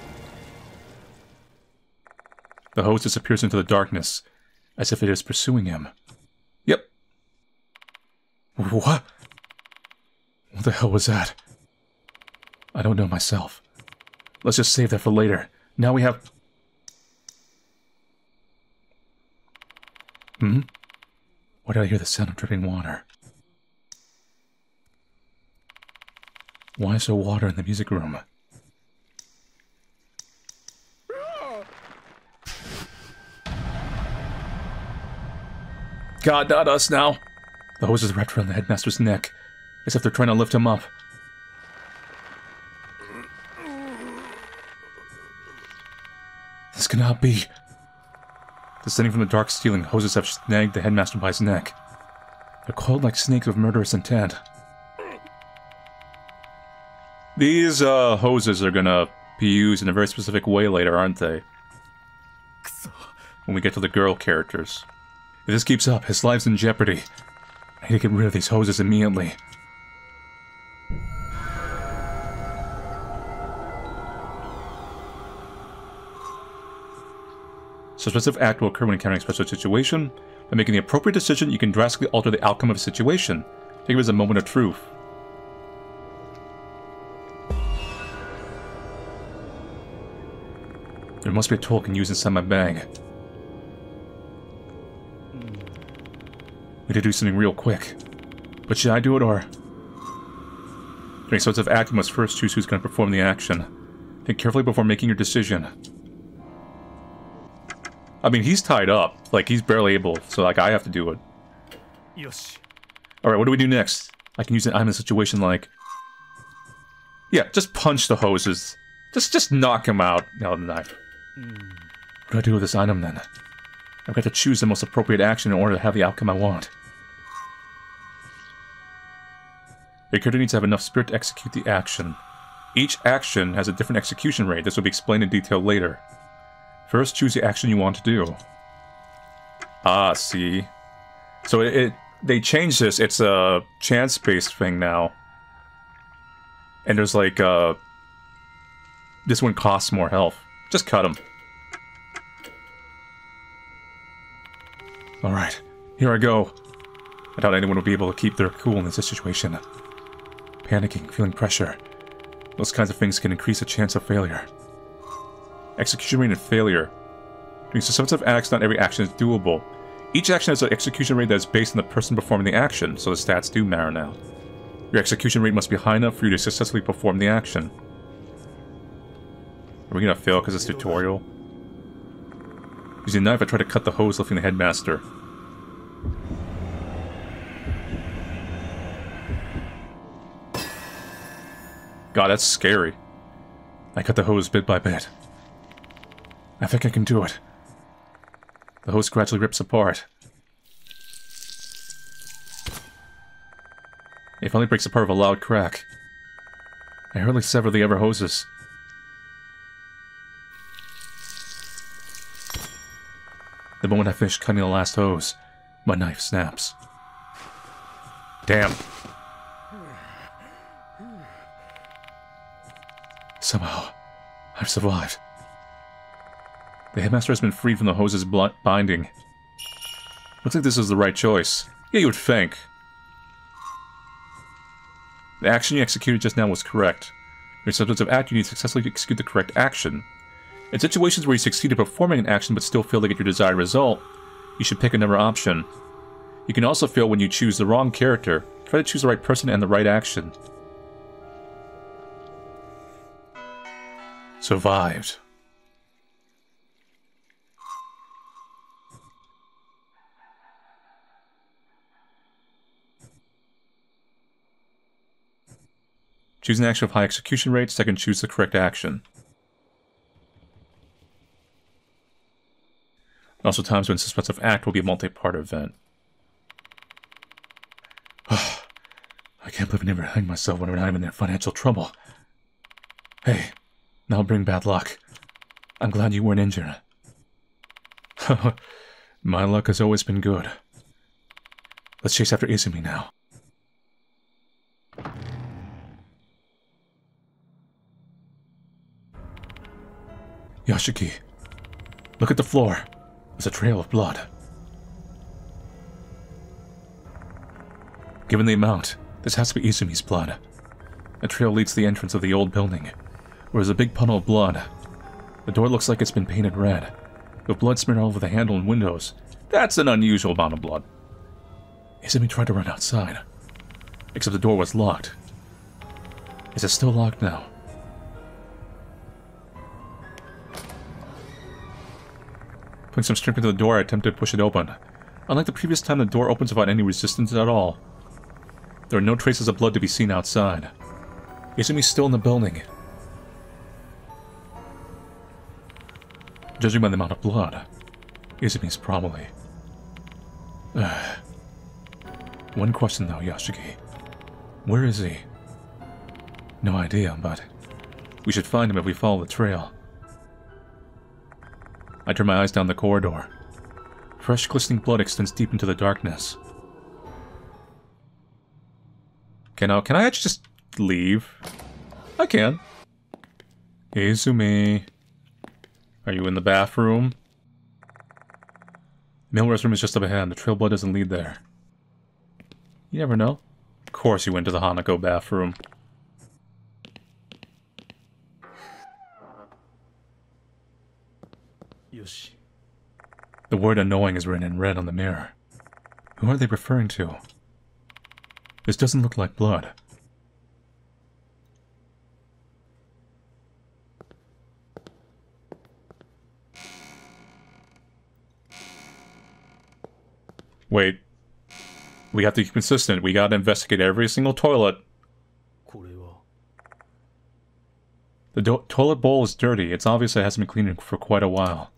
The hose disappears into the darkness, as if it is pursuing him. Yep. What? What the hell was that? I don't know myself. Let's just save that for later. Now we have... Hmm? Why did I hear the sound of dripping water? Why is there water in the music room? God, not us now. The hose is wrapped around the headmaster's neck, as if they're trying to lift him up. This cannot be. Descending from the dark ceiling, hoses have snagged the headmaster by his neck. They're coiled like snakes with murderous intent. These, uh, hoses are gonna be used in a very specific way later, aren't they? When we get to the girl characters. If this keeps up, his life's in jeopardy. I need to get rid of these hoses immediately. So specific act will occur when encountering a special situation. By making the appropriate decision, you can drastically alter the outcome of a situation. Take it as a moment of truth. There must be a tool I can use inside my bag. We need to do something real quick. But should I do it or... During specific act, you must first choose who's going to perform the action. Think carefully before making your decision. I mean, he's tied up. Like, he's barely able, so, like, I have to do it. Yes. Alright, what do we do next? I can use an item in a situation like... Yeah, just punch the hoses. Just just knock him out. No, the knife. Mm. What do I do with this item, then? I've got to choose the most appropriate action in order to have the outcome I want. Your character needs to have enough spirit to execute the action. Each action has a different execution rate. This will be explained in detail later. First, choose the action you want to do. Ah, see. So it, it they changed this. It's a chance-based thing now. And there's like, uh... this one costs more health. Just cut him. Alright, here I go. I doubt anyone will be able to keep their cool in this situation. Panicking, feeling pressure. Those kinds of things can increase the chance of failure. Execution rate and failure. Doing substantive acts, not every action is doable. Each action has an execution rate that is based on the person performing the action, so the stats do matter now. Your execution rate must be high enough for you to successfully perform the action. Are we gonna fail because it's a tutorial? Using a knife, I try to cut the hose lifting the headmaster. God, that's scary. I cut the hose bit by bit. I think I can do it. The hose gradually rips apart. It finally breaks apart with a loud crack. I hurriedly sever the other hoses. The moment I finish cutting the last hose, my knife snaps. Damn. Somehow, I've survived. The headmaster has been freed from the hose's binding. Looks like this is the right choice. Yeah, you would think. The action you executed just now was correct. Your substantive act, you need to successfully execute the correct action. In situations where you succeed in performing an action but still fail to get your desired result, you should pick another option. You can also fail when you choose the wrong character. Try to choose the right person and the right action. Survived. Choose an action of high execution rates, so I can choose the correct action. Also times when suspensive act will be a multi-part event. I can't believe I never hang myself when I'm in that financial trouble. Hey, that'll bring bad luck. I'm glad you weren't injured. My luck has always been good. Let's chase after Izumi now. Yashiki, look at the floor. There's a trail of blood. Given the amount, this has to be Izumi's blood. A trail leads to the entrance of the old building, where there's a big puddle of blood. The door looks like it's been painted red, with blood smeared all over the handle and windows. That's an unusual amount of blood. Izumi tried to run outside, except the door was locked. Is it still locked now? Putting some strength into the door, I attempted to push it open. Unlike the previous time, the door opens without any resistance at all. There are no traces of blood to be seen outside. Izumi's still in the building. Judging by the amount of blood, Izumi's probably... One question though, Yashiki. Where is he? No idea, but... we should find him if we follow the trail. I turn my eyes down the corridor. Fresh, glistening blood extends deep into the darkness. Okay, now, can I actually just leave? I can. Izumi. Are you in the bathroom? Male restroom is just up ahead. The trail blood doesn't lead there. You never know. Of course you went to the Hanako bathroom. Yoshi. The word annoying is written in red on the mirror. Who are they referring to? This doesn't look like blood. Wait. We have to be consistent. We gotta investigate every single toilet. The do toilet bowl is dirty. It's obvious it hasn't been cleaned for quite a while.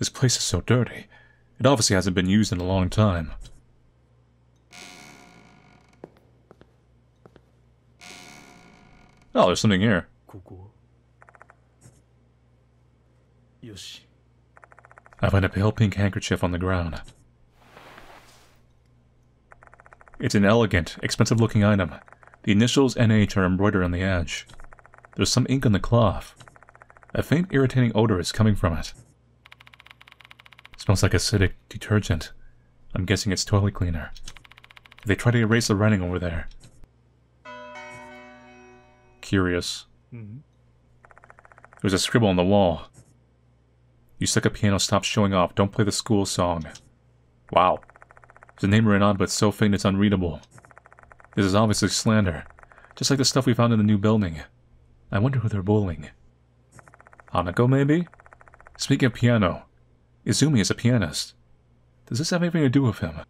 This place is so dirty. It obviously hasn't been used in a long time. Oh, there's something here. I find a pale pink handkerchief on the ground. It's an elegant, expensive-looking item. The initials N H are embroidered on the edge. There's some ink on the cloth. A faint, irritating odor is coming from it. It smells like acidic detergent. I'm guessing it's toilet cleaner. They try to erase the writing over there. Curious. Mm-hmm. There's a scribble on the wall. You suck a piano, stop showing off. Don't play the school song. Wow. The name ran on, but it's so faint it's unreadable. This is obviously slander. Just like the stuff we found in the new building. I wonder who they're bullying. Hanako, maybe? Speaking of piano, Izumi is a pianist. Does this have anything to do with him?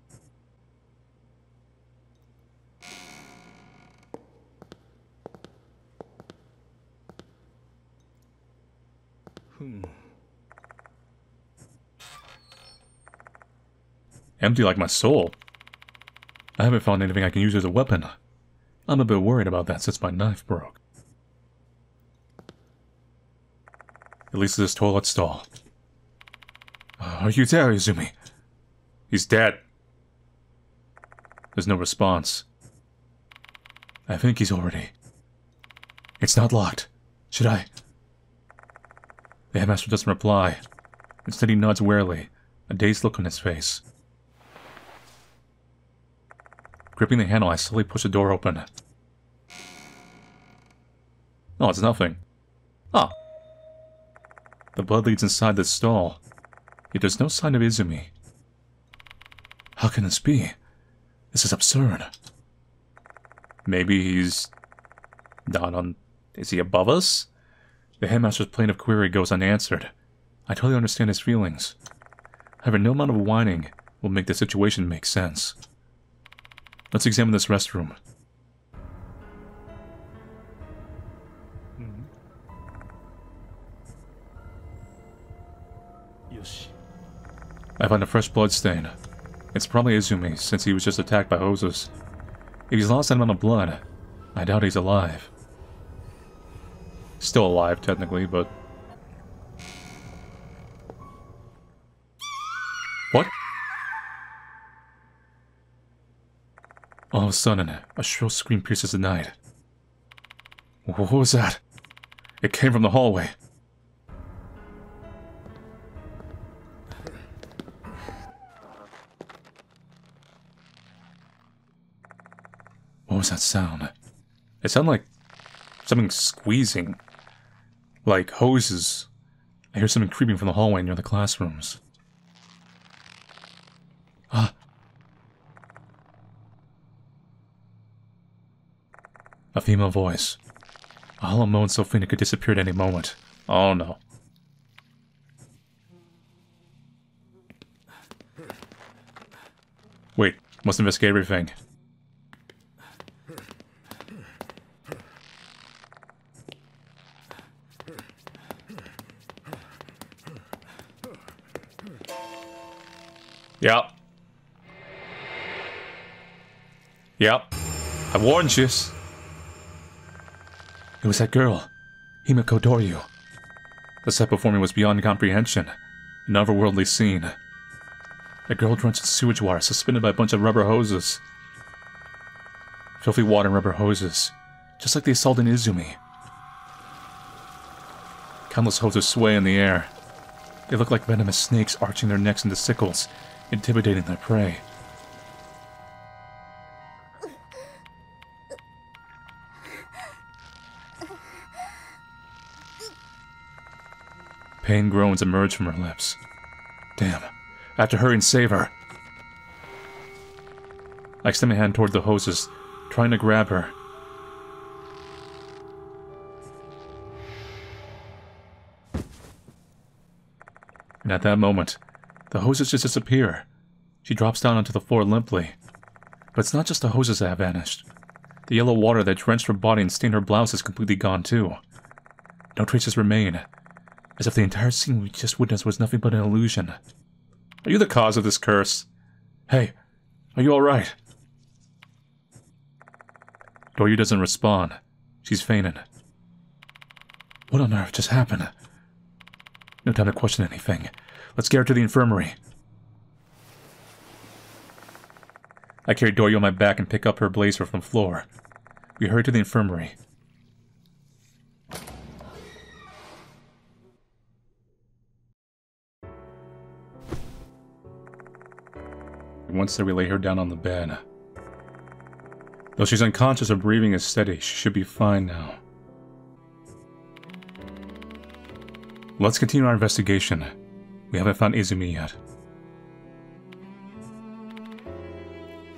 Hmm. Empty like my soul. I haven't found anything I can use as a weapon. I'm a bit worried about that since my knife broke. At least this toilet stall. Are you there, Izumi? He's dead. There's no response. I think he's already. It's not locked. Should I? The headmaster doesn't reply. Instead he nods warily, a dazed look on his face. Gripping the handle, I slowly push the door open. Oh, it's nothing. Ah! Huh. The blood leads inside this stall, yet there's no sign of Izumi. How can this be? This is absurd. Maybe he's... not on... is he above us? The headmaster's plaintive query goes unanswered. I totally understand his feelings. However, no amount of whining will make the situation make sense. Let's examine this restroom. Mm-hmm. I find a fresh blood stain. It's probably Izumi, since he was just attacked by hoses. If he's lost that amount of blood, I doubt he's alive. Still alive, technically, but... What? All of a sudden, a shrill scream pierces the night. What was that? It came from the hallway. What was that sound? It sounded like something squeezing. Like hoses. I hear something creeping from the hallway near the classrooms. Ah! A female voice. A hollow moan so faint it could disappear at any moment. Oh no. Wait, must investigate everything. Yep. Yep. I warned you. It was that girl, Himiko Doryu. The sight before me was beyond comprehension, an otherworldly scene. A girl drenched in sewage water, suspended by a bunch of rubber hoses. filthy water and rubber hoses, just like the assault in Izumi. Countless hoses sway in the air. They look like venomous snakes arching their necks into sickles, intimidating their prey. Pain groans emerge from her lips. Damn. I have to hurry and save her. I extend my hand toward the hoses, trying to grab her. And at that moment, the hoses just disappear. She drops down onto the floor limply. But it's not just the hoses that have vanished. The yellow water that drenched her body and stained her blouse is completely gone too. No traces remain. As if the entire scene we just witnessed was nothing but an illusion. Are you the cause of this curse? Hey, are you alright? Doryu doesn't respond. She's fainted. What on earth just happened? No time to question anything. Let's get her to the infirmary. I carry Doryu on my back and pick up her blazer from the floor. We hurry to the infirmary. Once there, we lay her down on the bed. Though she's unconscious, her breathing is steady. She should be fine now. Let's continue our investigation. We haven't found Izumi yet.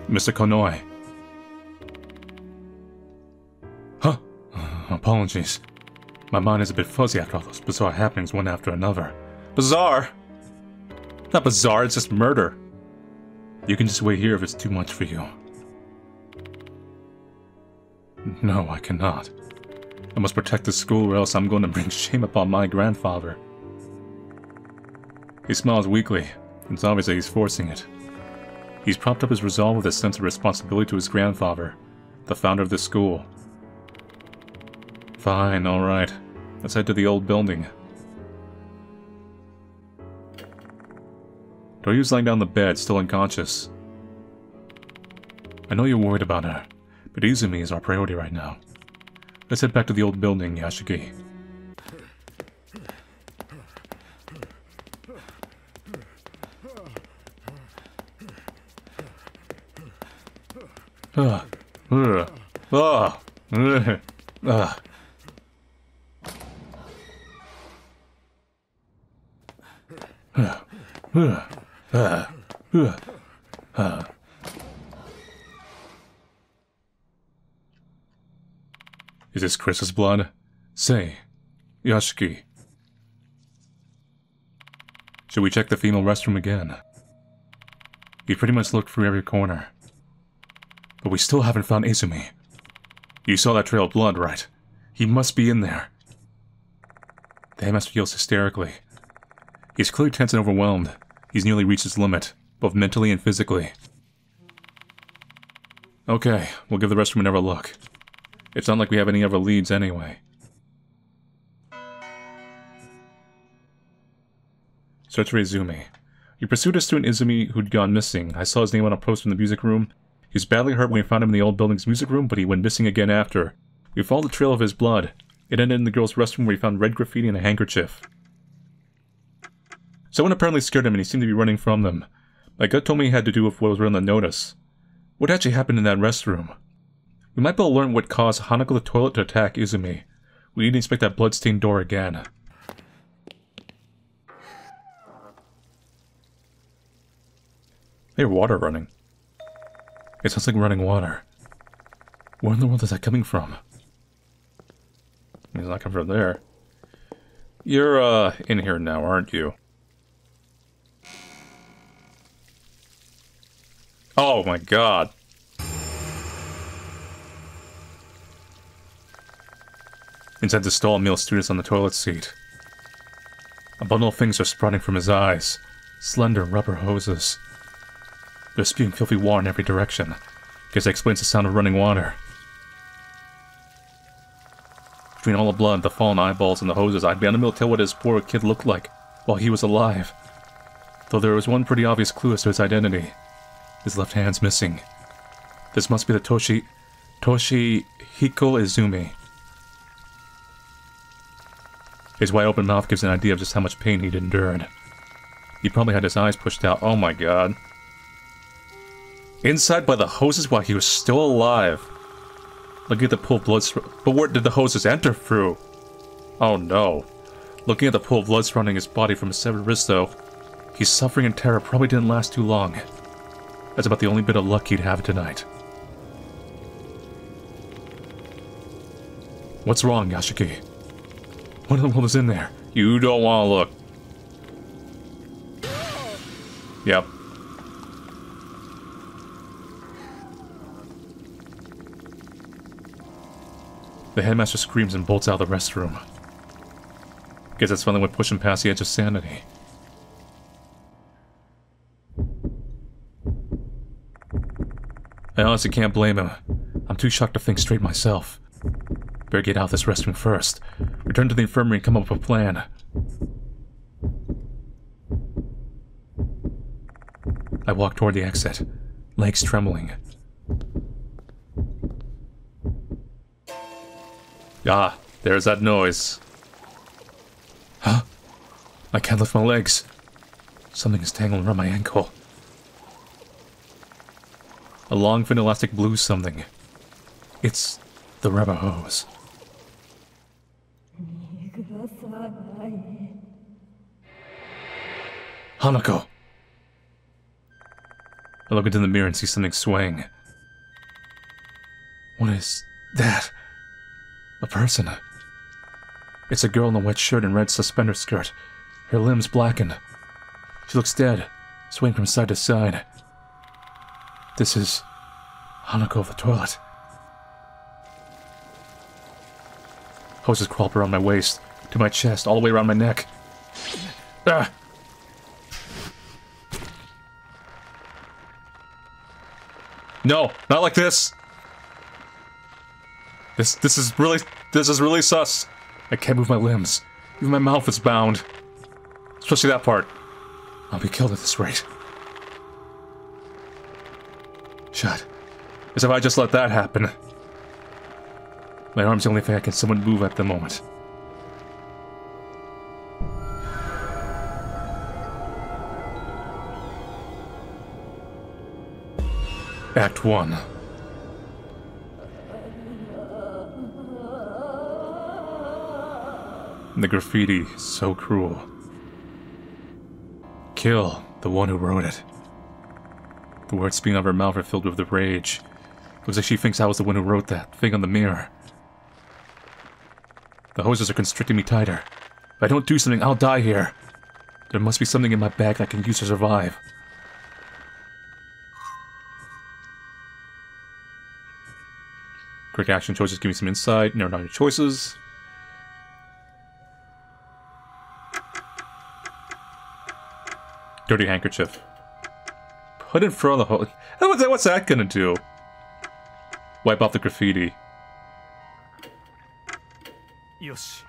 Mister Konoe. Huh. Uh, apologies. My mind is a bit fuzzy after all those bizarre happenings one after another. Bizarre? Not bizarre, it's just murder. You can just wait here if it's too much for you. No, I cannot. I must protect the school or else I'm going to bring shame upon my grandfather. He smiles weakly. It's obvious that he's forcing it. He's propped up his resolve with a sense of responsibility to his grandfather, the founder of the school. Fine, alright. Let's head to the old building. Doryu's lying down on the bed, still unconscious. I know you're worried about her, but Izumi is our priority right now. Let's head back to the old building, Yashiki. Ah, uh, ah, uh, ah. Uh, uh. Uh, uh. Uh, uh, uh. Is this Chris's blood? Say, Yashiki. Should we check the female restroom again? We pretty much looked through every corner. But we still haven't found Izumi. You saw that trail of blood, right? He must be in there. The headmaster yells hysterically. He's clearly tense and overwhelmed. He's nearly reached his limit, both mentally and physically. Okay, we'll give the restroom another look. It's not like we have any other leads anyway. Search for Izumi. You pursued a student Izumi who'd gone missing. I saw his name on a poster in the music room. He was badly hurt when we found him in the old building's music room, but he went missing again after. We followed the trail of his blood. It ended in the girls' restroom where we found red graffiti and a handkerchief. Someone apparently scared him and he seemed to be running from them. My gut told me it had to do with what was written on the notice. What actually happened in that restroom? We might be able to learn what caused Hanako the Toilet to attack Izumi. We need to inspect that bloodstained door again. There's water running. It sounds like running water. Where in the world is that coming from? It's not coming from there. You're, uh, in here now, aren't you? Oh my god. Inside the stall, Emil students on the toilet seat. A bundle of things are sprouting from his eyes. Slender rubber hoses. They're spewing filthy water in every direction. Guess that explains the sound of running water. Between all the blood, the fallen eyeballs, and the hoses, I'd be unable to tell what his poor kid looked like while he was alive. Though there was one pretty obvious clue as to his identity. His left hand's missing. This must be the Toshi... Toshihiko Izumi. His wide open mouth gives an idea of just how much pain he'd endured. He probably had his eyes pushed out. Oh my god. Inside by the hoses while he was still alive. Looking at the pool of blood, but where did the hoses enter through? Oh no. Looking at the pool of blood surrounding his body from his severed wrist though, his suffering and terror probably didn't last too long. That's about the only bit of luck he'd have tonight. What's wrong, Yashiki? What in the world is in there? You don't want to look. Yep. The headmaster screams and bolts out of the restroom. Guess that's finally what pushed him past the edge of sanity. I honestly can't blame him. I'm too shocked to think straight myself. Better get out of this restroom first. Return to the infirmary and come up with a plan. I walk toward the exit, legs trembling. Ah, there's that noise. Huh? I can't lift my legs. Something is tangling around my ankle. A long, thin, elastic blue something. It's the rubber hose. Hanako! I look into the mirror and see something swaying. What is that? A person. It's a girl in a wet shirt and red suspender skirt. Her limbs blackened. She looks dead, swaying from side to side. This is Hanako of the Toilet. Hoses crawl around my waist, to my chest, all the way around my neck. Ah! No, not like this! This this is really this is really sus. I can't move my limbs. Even my mouth is bound. Especially that part. I'll be killed at this rate. Shut. As if I just let that happen. My arm's the only thing I can somewhat move at the moment. Act one. The graffiti is so cruel. Kill the one who wrote it. The words speaking out of her mouth are filled with the rage. Looks like she thinks I was the one who wrote that thing on the mirror. The hoses are constricting me tighter. If I don't do something, I'll die here. There must be something in my bag that I can use to survive. Quick action choices give me some insight. Narrow down your choices. Dirty handkerchief. Put in front of the hole. What's that gonna do? Wipe off the graffiti. Yosh.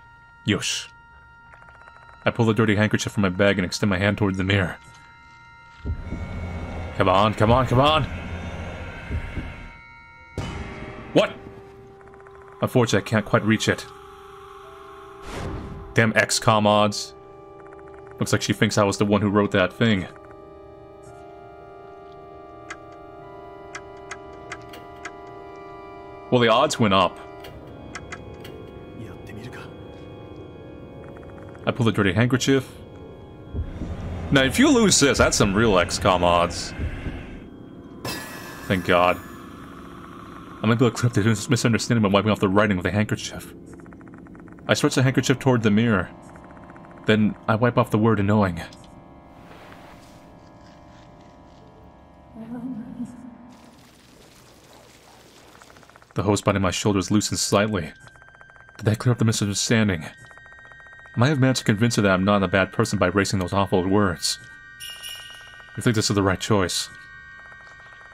Yosh. I pull the dirty handkerchief from my bag and extend my hand toward the mirror. Come on, come on, come on! What? Unfortunately, I can't quite reach it. Damn X COM odds. Looks like she thinks I was the one who wrote that thing. Well, the odds went up. I pulled a dirty handkerchief. Now, if you lose this, that's some real X COM odds. Thank God. I might be able to clip this misunderstanding by wiping off the writing with a handkerchief. I stretch the handkerchief toward the mirror. Then I wipe off the word annoying. The hose binding my shoulders loosens slightly. Did that clear up the misunderstanding? I might have managed to convince her that I'm not a bad person by erasing those awful words. I think this is the right choice.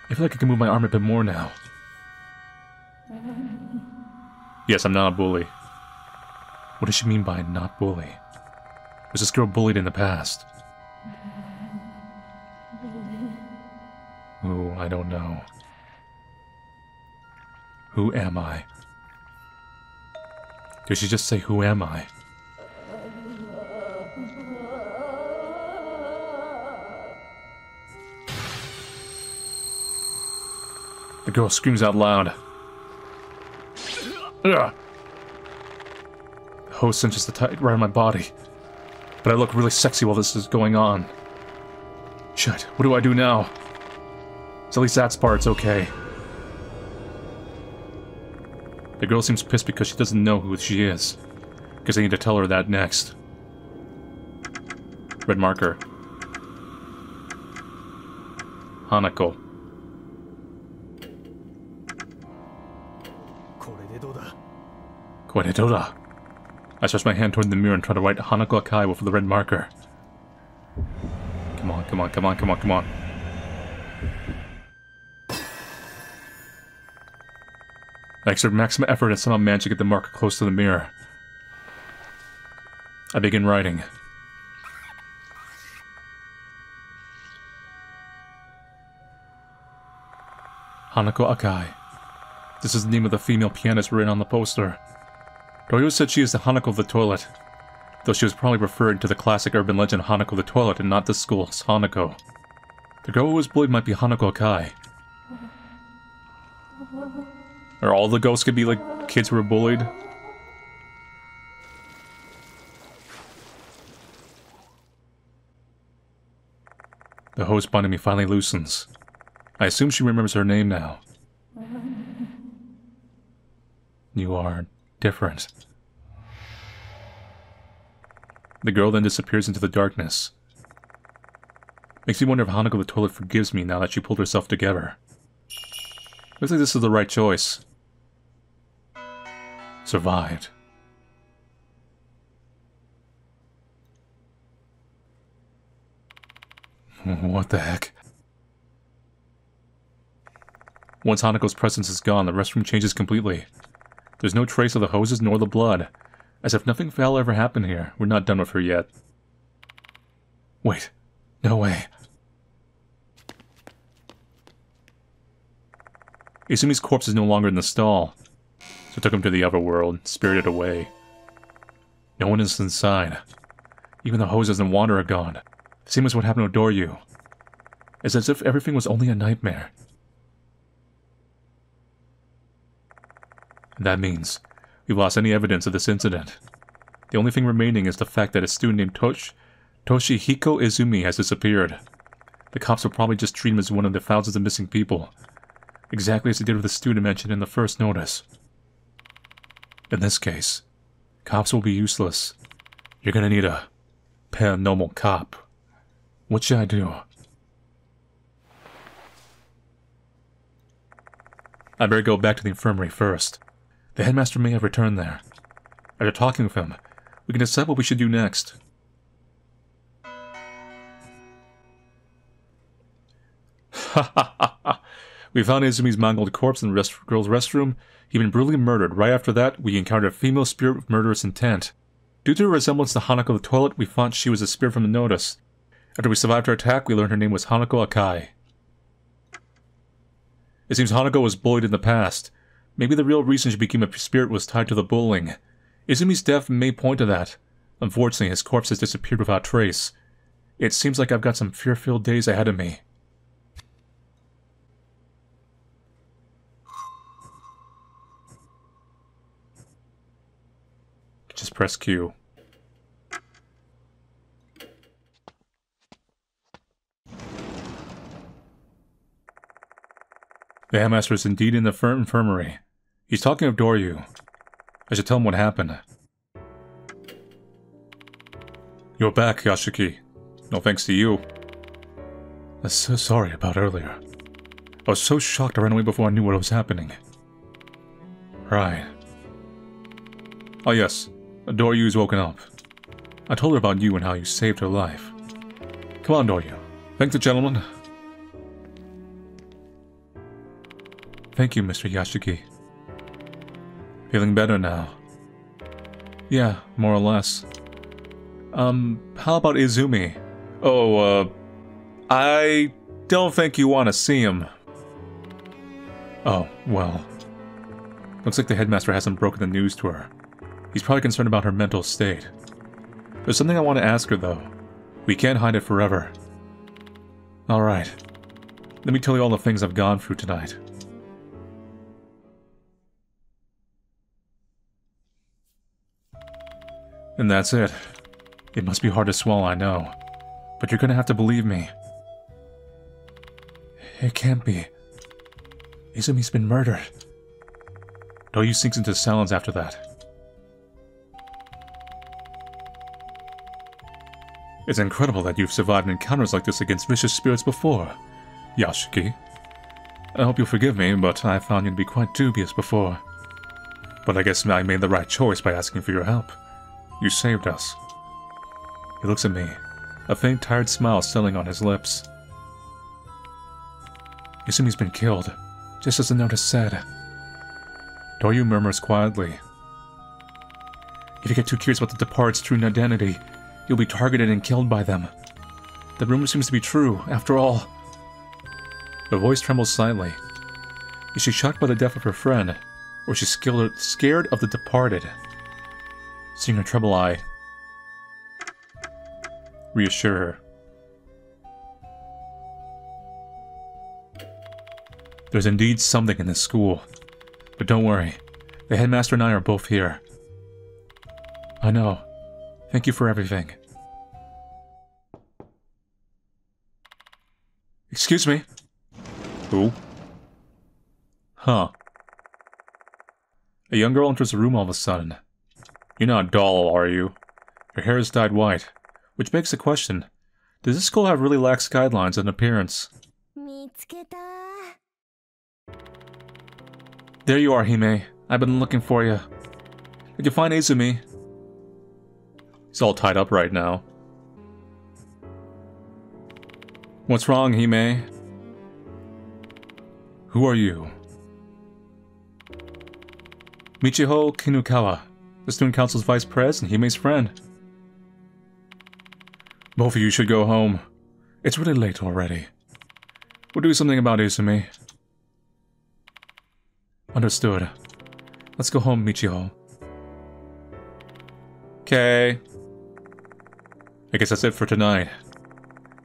I feel like I can move my arm a bit more now. Yes, I'm not a bully. What does she mean by not bully? Was this girl bullied in the past? Ooh, I don't know. Who am I? Did she just say, who am I? The girl screams out loud. Ugh. The hose cinches the tight around my body. But I look really sexy while this is going on. Shit, what do I do now? So at least that part's okay. The girl seems pissed because she doesn't know who she is. Guess I need to tell her that next. Red marker. Hanako. Koredoda. I stretch my hand toward the mirror and try to write Hanako Akai with the red marker. Come on, come on, come on, come on, come on. I exert maximum effort and somehow manage to get the marker close to the mirror. I begin writing. Hanako Akai. This is the name of the female pianist written on the poster. Doryu said she is the Hanako of the Toilet, though she was probably referring to the classic urban legend Hanako the Toilet and not the school's Hanako. The girl who was bullied might be Hanako Akai. Or all the ghosts could be like kids who were bullied. The hose binding me finally loosens. I assume she remembers her name now. You are different. The girl then disappears into the darkness. Makes me wonder if Hanako the Toilet forgives me now that she pulled herself together. Looks like this is the right choice. Survived. What the heck? Once Hanako's presence is gone, the restroom changes completely. There's no trace of the hoses nor the blood. As if nothing foul ever happened here. We're not done with her yet. Wait. No way. Izumi's corpse is no longer in the stall. So I took him to the other world, spirited away. No one is inside. Even the hoses and water are gone. Same as what happened to Doryu. It's as if everything was only a nightmare. That means we've lost any evidence of this incident. The only thing remaining is the fact that a student named Tosh Toshihiko Izumi has disappeared. The cops will probably just treat him as one of the thousands of missing people, exactly as they did with the student mentioned in the first notice. In this case, cops will be useless. You're gonna need a paranormal cop. What should I do? I better go back to the infirmary first. The headmaster may have returned there. After talking with him, we can decide what we should do next. Ha ha ha ha! We found Izumi's mangled corpse in the rest girl's restroom. He'd been brutally murdered. Right after that, we encountered a female spirit with murderous intent. Due to her resemblance to Hanako the Toilet, we thought she was a spirit from the notice. After we survived her attack, we learned her name was Hanako Akai. It seems Hanako was bullied in the past. Maybe the real reason she became a spirit was tied to the bullying. Izumi's death may point to that. Unfortunately, his corpse has disappeared without trace. It seems like I've got some fear-filled days ahead of me. Just press Q. The headmaster is indeed in the infirmary. He's talking of Doryu. I should tell him what happened. You're back, Yashiki. No thanks to you. I'm so sorry about earlier. I was so shocked I ran away before I knew what was happening. Right. Oh yes, Doryu's woken up. I told her about you and how you saved her life. Come on, Doryu. Thank the gentleman. Thank you, Mister Yashiki. Feeling better now? Yeah, more or less. Um, how about Izumi? Oh, uh... I don't think you want to see him. Oh, well... Looks like the headmaster hasn't broken the news to her. He's probably concerned about her mental state. There's something I want to ask her, though. We can't hide it forever. Alright. Let me tell you all the things I've gone through tonight. And that's it. It must be hard to swallow, I know. But you're gonna have to believe me. It can't be. Izumi's been murdered. Doryu sinks into silence after that. It's incredible that you've survived encounters like this against vicious spirits before, Yashiki. I hope you'll forgive me, but I found you to be quite dubious before. But I guess I made the right choice by asking for your help. You saved us. He looks at me, a faint, tired smile settling on his lips. Izumi's been killed, just as the notice said. Doryu murmurs quietly. If you get too curious about the Departed's true identity, you'll be targeted and killed by them. The rumor seems to be true, after all. Her voice trembles slightly. Is she shocked by the death of her friend, or is she scared of the Departed? Seeing her trouble, I reassure her. There's indeed something in this school. But don't worry, the headmaster and I are both here. I know. Thank you for everything. Excuse me? Who? Huh. A young girl enters the room all of a sudden. You're not a doll, are you? Your hair is dyed white, which begs the question, does this school have really lax guidelines on appearance? There you are, Hime. I've been looking for you. Did you find Izumi? He's all tied up right now. What's wrong, Hime? Who are you? Michiho Kinukawa, the student council's vice president and Hime's friend. Both of you should go home. It's really late already. We'll do something about Izumi. Understood. Let's go home, Michiho. Okay. I guess that's it for tonight.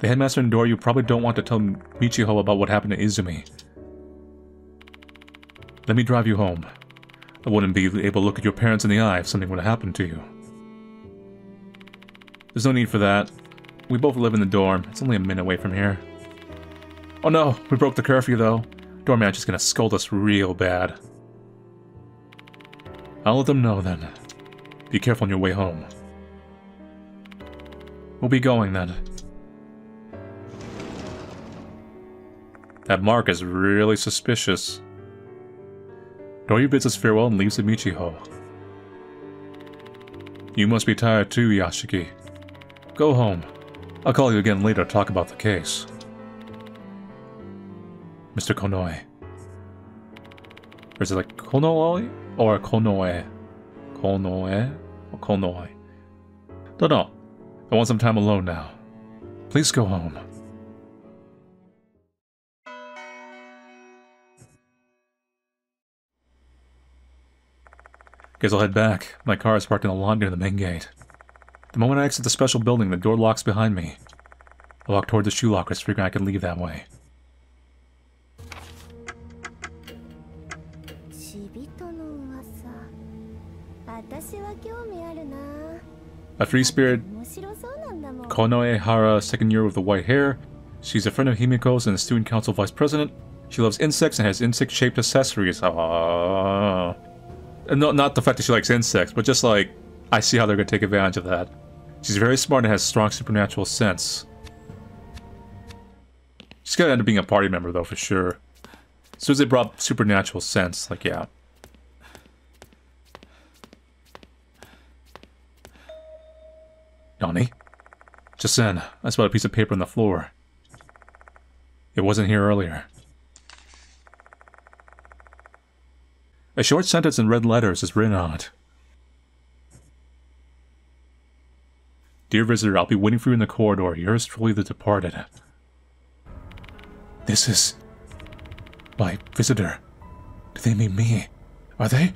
The headmaster and Doryu probably don't want to tell Michiho about what happened to Izumi. Let me drive you home. I wouldn't be able to look at your parents in the eye if something would have happened to you. There's no need for that. We both live in the dorm. It's only a minute away from here. Oh no, we broke the curfew though. Dorm manager's is gonna scold us real bad. I'll let them know then. Be careful on your way home. We'll be going then. That mark is really suspicious. Doryu bids us farewell and leaves the Michiho. You must be tired too, Yashiki. Go home. I'll call you again later to talk about the case. Mister Konoe. Or is it like Konoe or Konoe? Konoe or Konoe? No, no. I want some time alone now. Please go home. Guess I'll head back. My car is parked in the lawn near the main gate. The moment I exit the special building, the door locks behind me. I walk toward the shoe lockers, figuring I can leave that way. A free spirit, Konoehara, second year with the white hair. She's a friend of Himiko's and the student council vice president. She loves insects and has insect-shaped accessories. Uh, no, not the fact that she likes insects, but just like, I see how they're going to take advantage of that. She's very smart and has strong supernatural sense. She's going to end up being a party member though, for sure. As soon as they brought supernatural sense, like yeah. Nani? Just then, I spotted a piece of paper on the floor. It wasn't here earlier. A short sentence in red letters is written on it. Dear visitor, I'll be waiting for you in the corridor. Yours truly, the Departed. This is... my visitor. Do they mean me? Are they?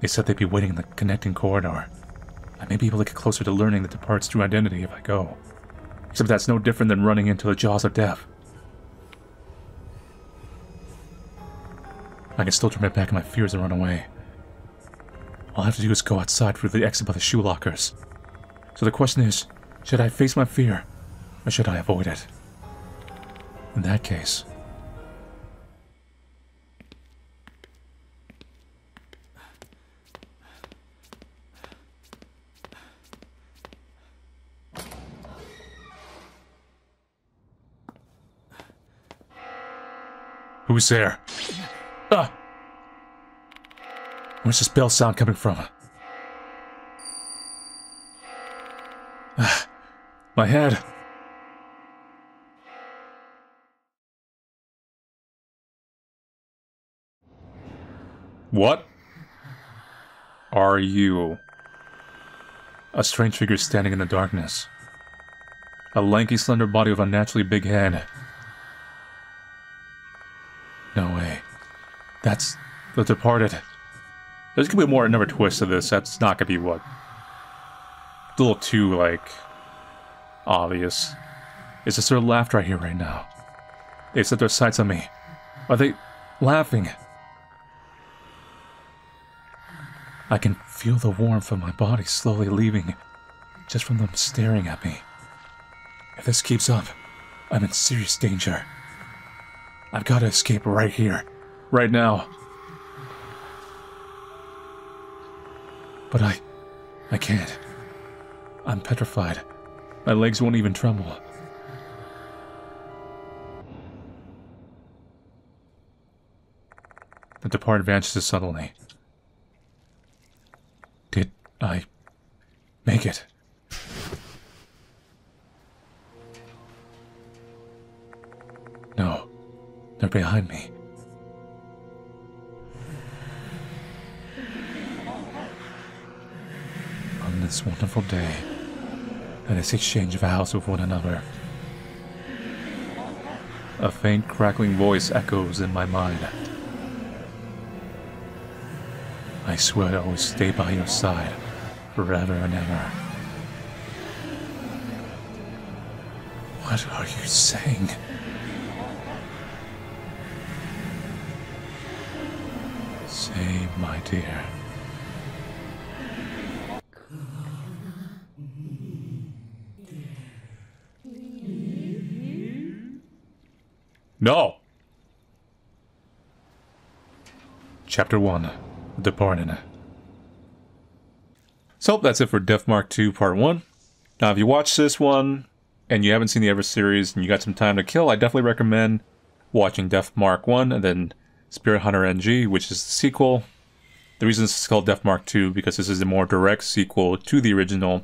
They said they'd be waiting in the connecting corridor. I may be able to get closer to learning the Depart's true identity if I go. Except that's no different than running into the jaws of death. I can still turn my back on my fears and run away. All I have to do is go outside through the exit by the shoe lockers. So the question is, should I face my fear, or should I avoid it? In that case... Who's there? Ah! Where's this bell sound coming from? Ah, my head. What are you? A strange figure standing in the darkness. A lanky, slender body with an unnaturally big head. No way. That's the Departed. There's gonna be more another twist to this. That's not gonna be what. It's a little too, like, obvious. It's just their laughter right here right now. They set their sights on me. Are they laughing? I can feel the warmth of my body slowly leaving just from them staring at me. If this keeps up, I'm in serious danger. I've got to escape right here, right now. But I... I can't. I'm petrified. My legs won't even tremble. The Departed vanishes suddenly. Did I... make it? No. They're behind me. On this wonderful day, let us exchange vows with one another. A faint, crackling voice echoes in my mind. I swear to always stay by your side, forever and ever. What are you saying? Say, my dear. No! Chapter one, The Departed. So, that's it for Death Mark two Part one. Now, if you watched this one, and you haven't seen the Ever series, and you got some time to kill, I definitely recommend watching Death Mark one, and then Spirit Hunter N G, which is the sequel. The reason this is called Death Mark two, because this is a more direct sequel to the original,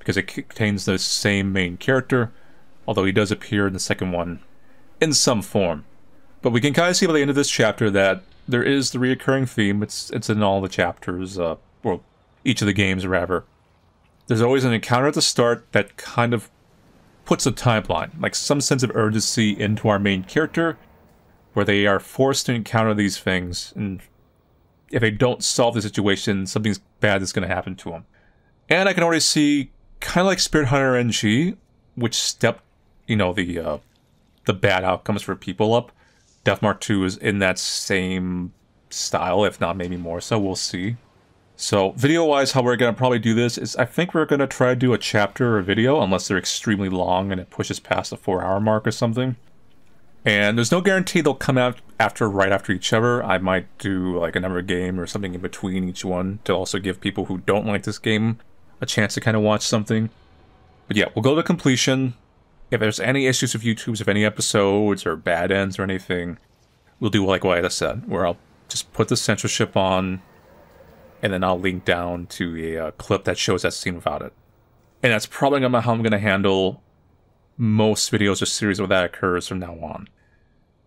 because it contains the same main character, although he does appear in the second one. In some form. But we can kind of see by the end of this chapter that there is the reoccurring theme. It's it's in all the chapters, uh, or each of the games, rather. There's always an encounter at the start that kind of puts a timeline, like some sense of urgency into our main character, where they are forced to encounter these things, and if they don't solve the situation, something bad is going to happen to them. And I can already see, kind of like Spirit Hunter N G, which stepped, you know, the... Uh, the bad outcomes for people up. Death Mark two is in that same style, if not maybe more so, we'll see. So, video-wise, how we're going to probably do this is, I think we're going to try to do a chapter or video, unless they're extremely long and it pushes past the four hour mark or something. And there's no guarantee they'll come out after right after each other. I might do, like, another game or something in between each one to also give people who don't like this game a chance to kind of watch something. But yeah, we'll go to completion. If there's any issues with YouTube's, if any episodes or bad ends or anything, we'll do like what I just said, where I'll just put the censorship on, and then I'll link down to a uh, clip that shows that scene without it. And that's probably going to be how I'm going to handle most videos or series where that occurs from now on.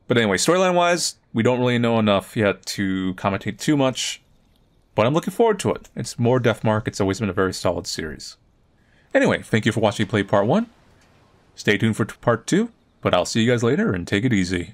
But anyway, storyline-wise, we don't really know enough yet to commentate too much, but I'm looking forward to it. It's more Death Mark. It's always been a very solid series. Anyway, thank you for watching me play Part one. Stay tuned for Part two, but I'll see you guys later, and take it easy.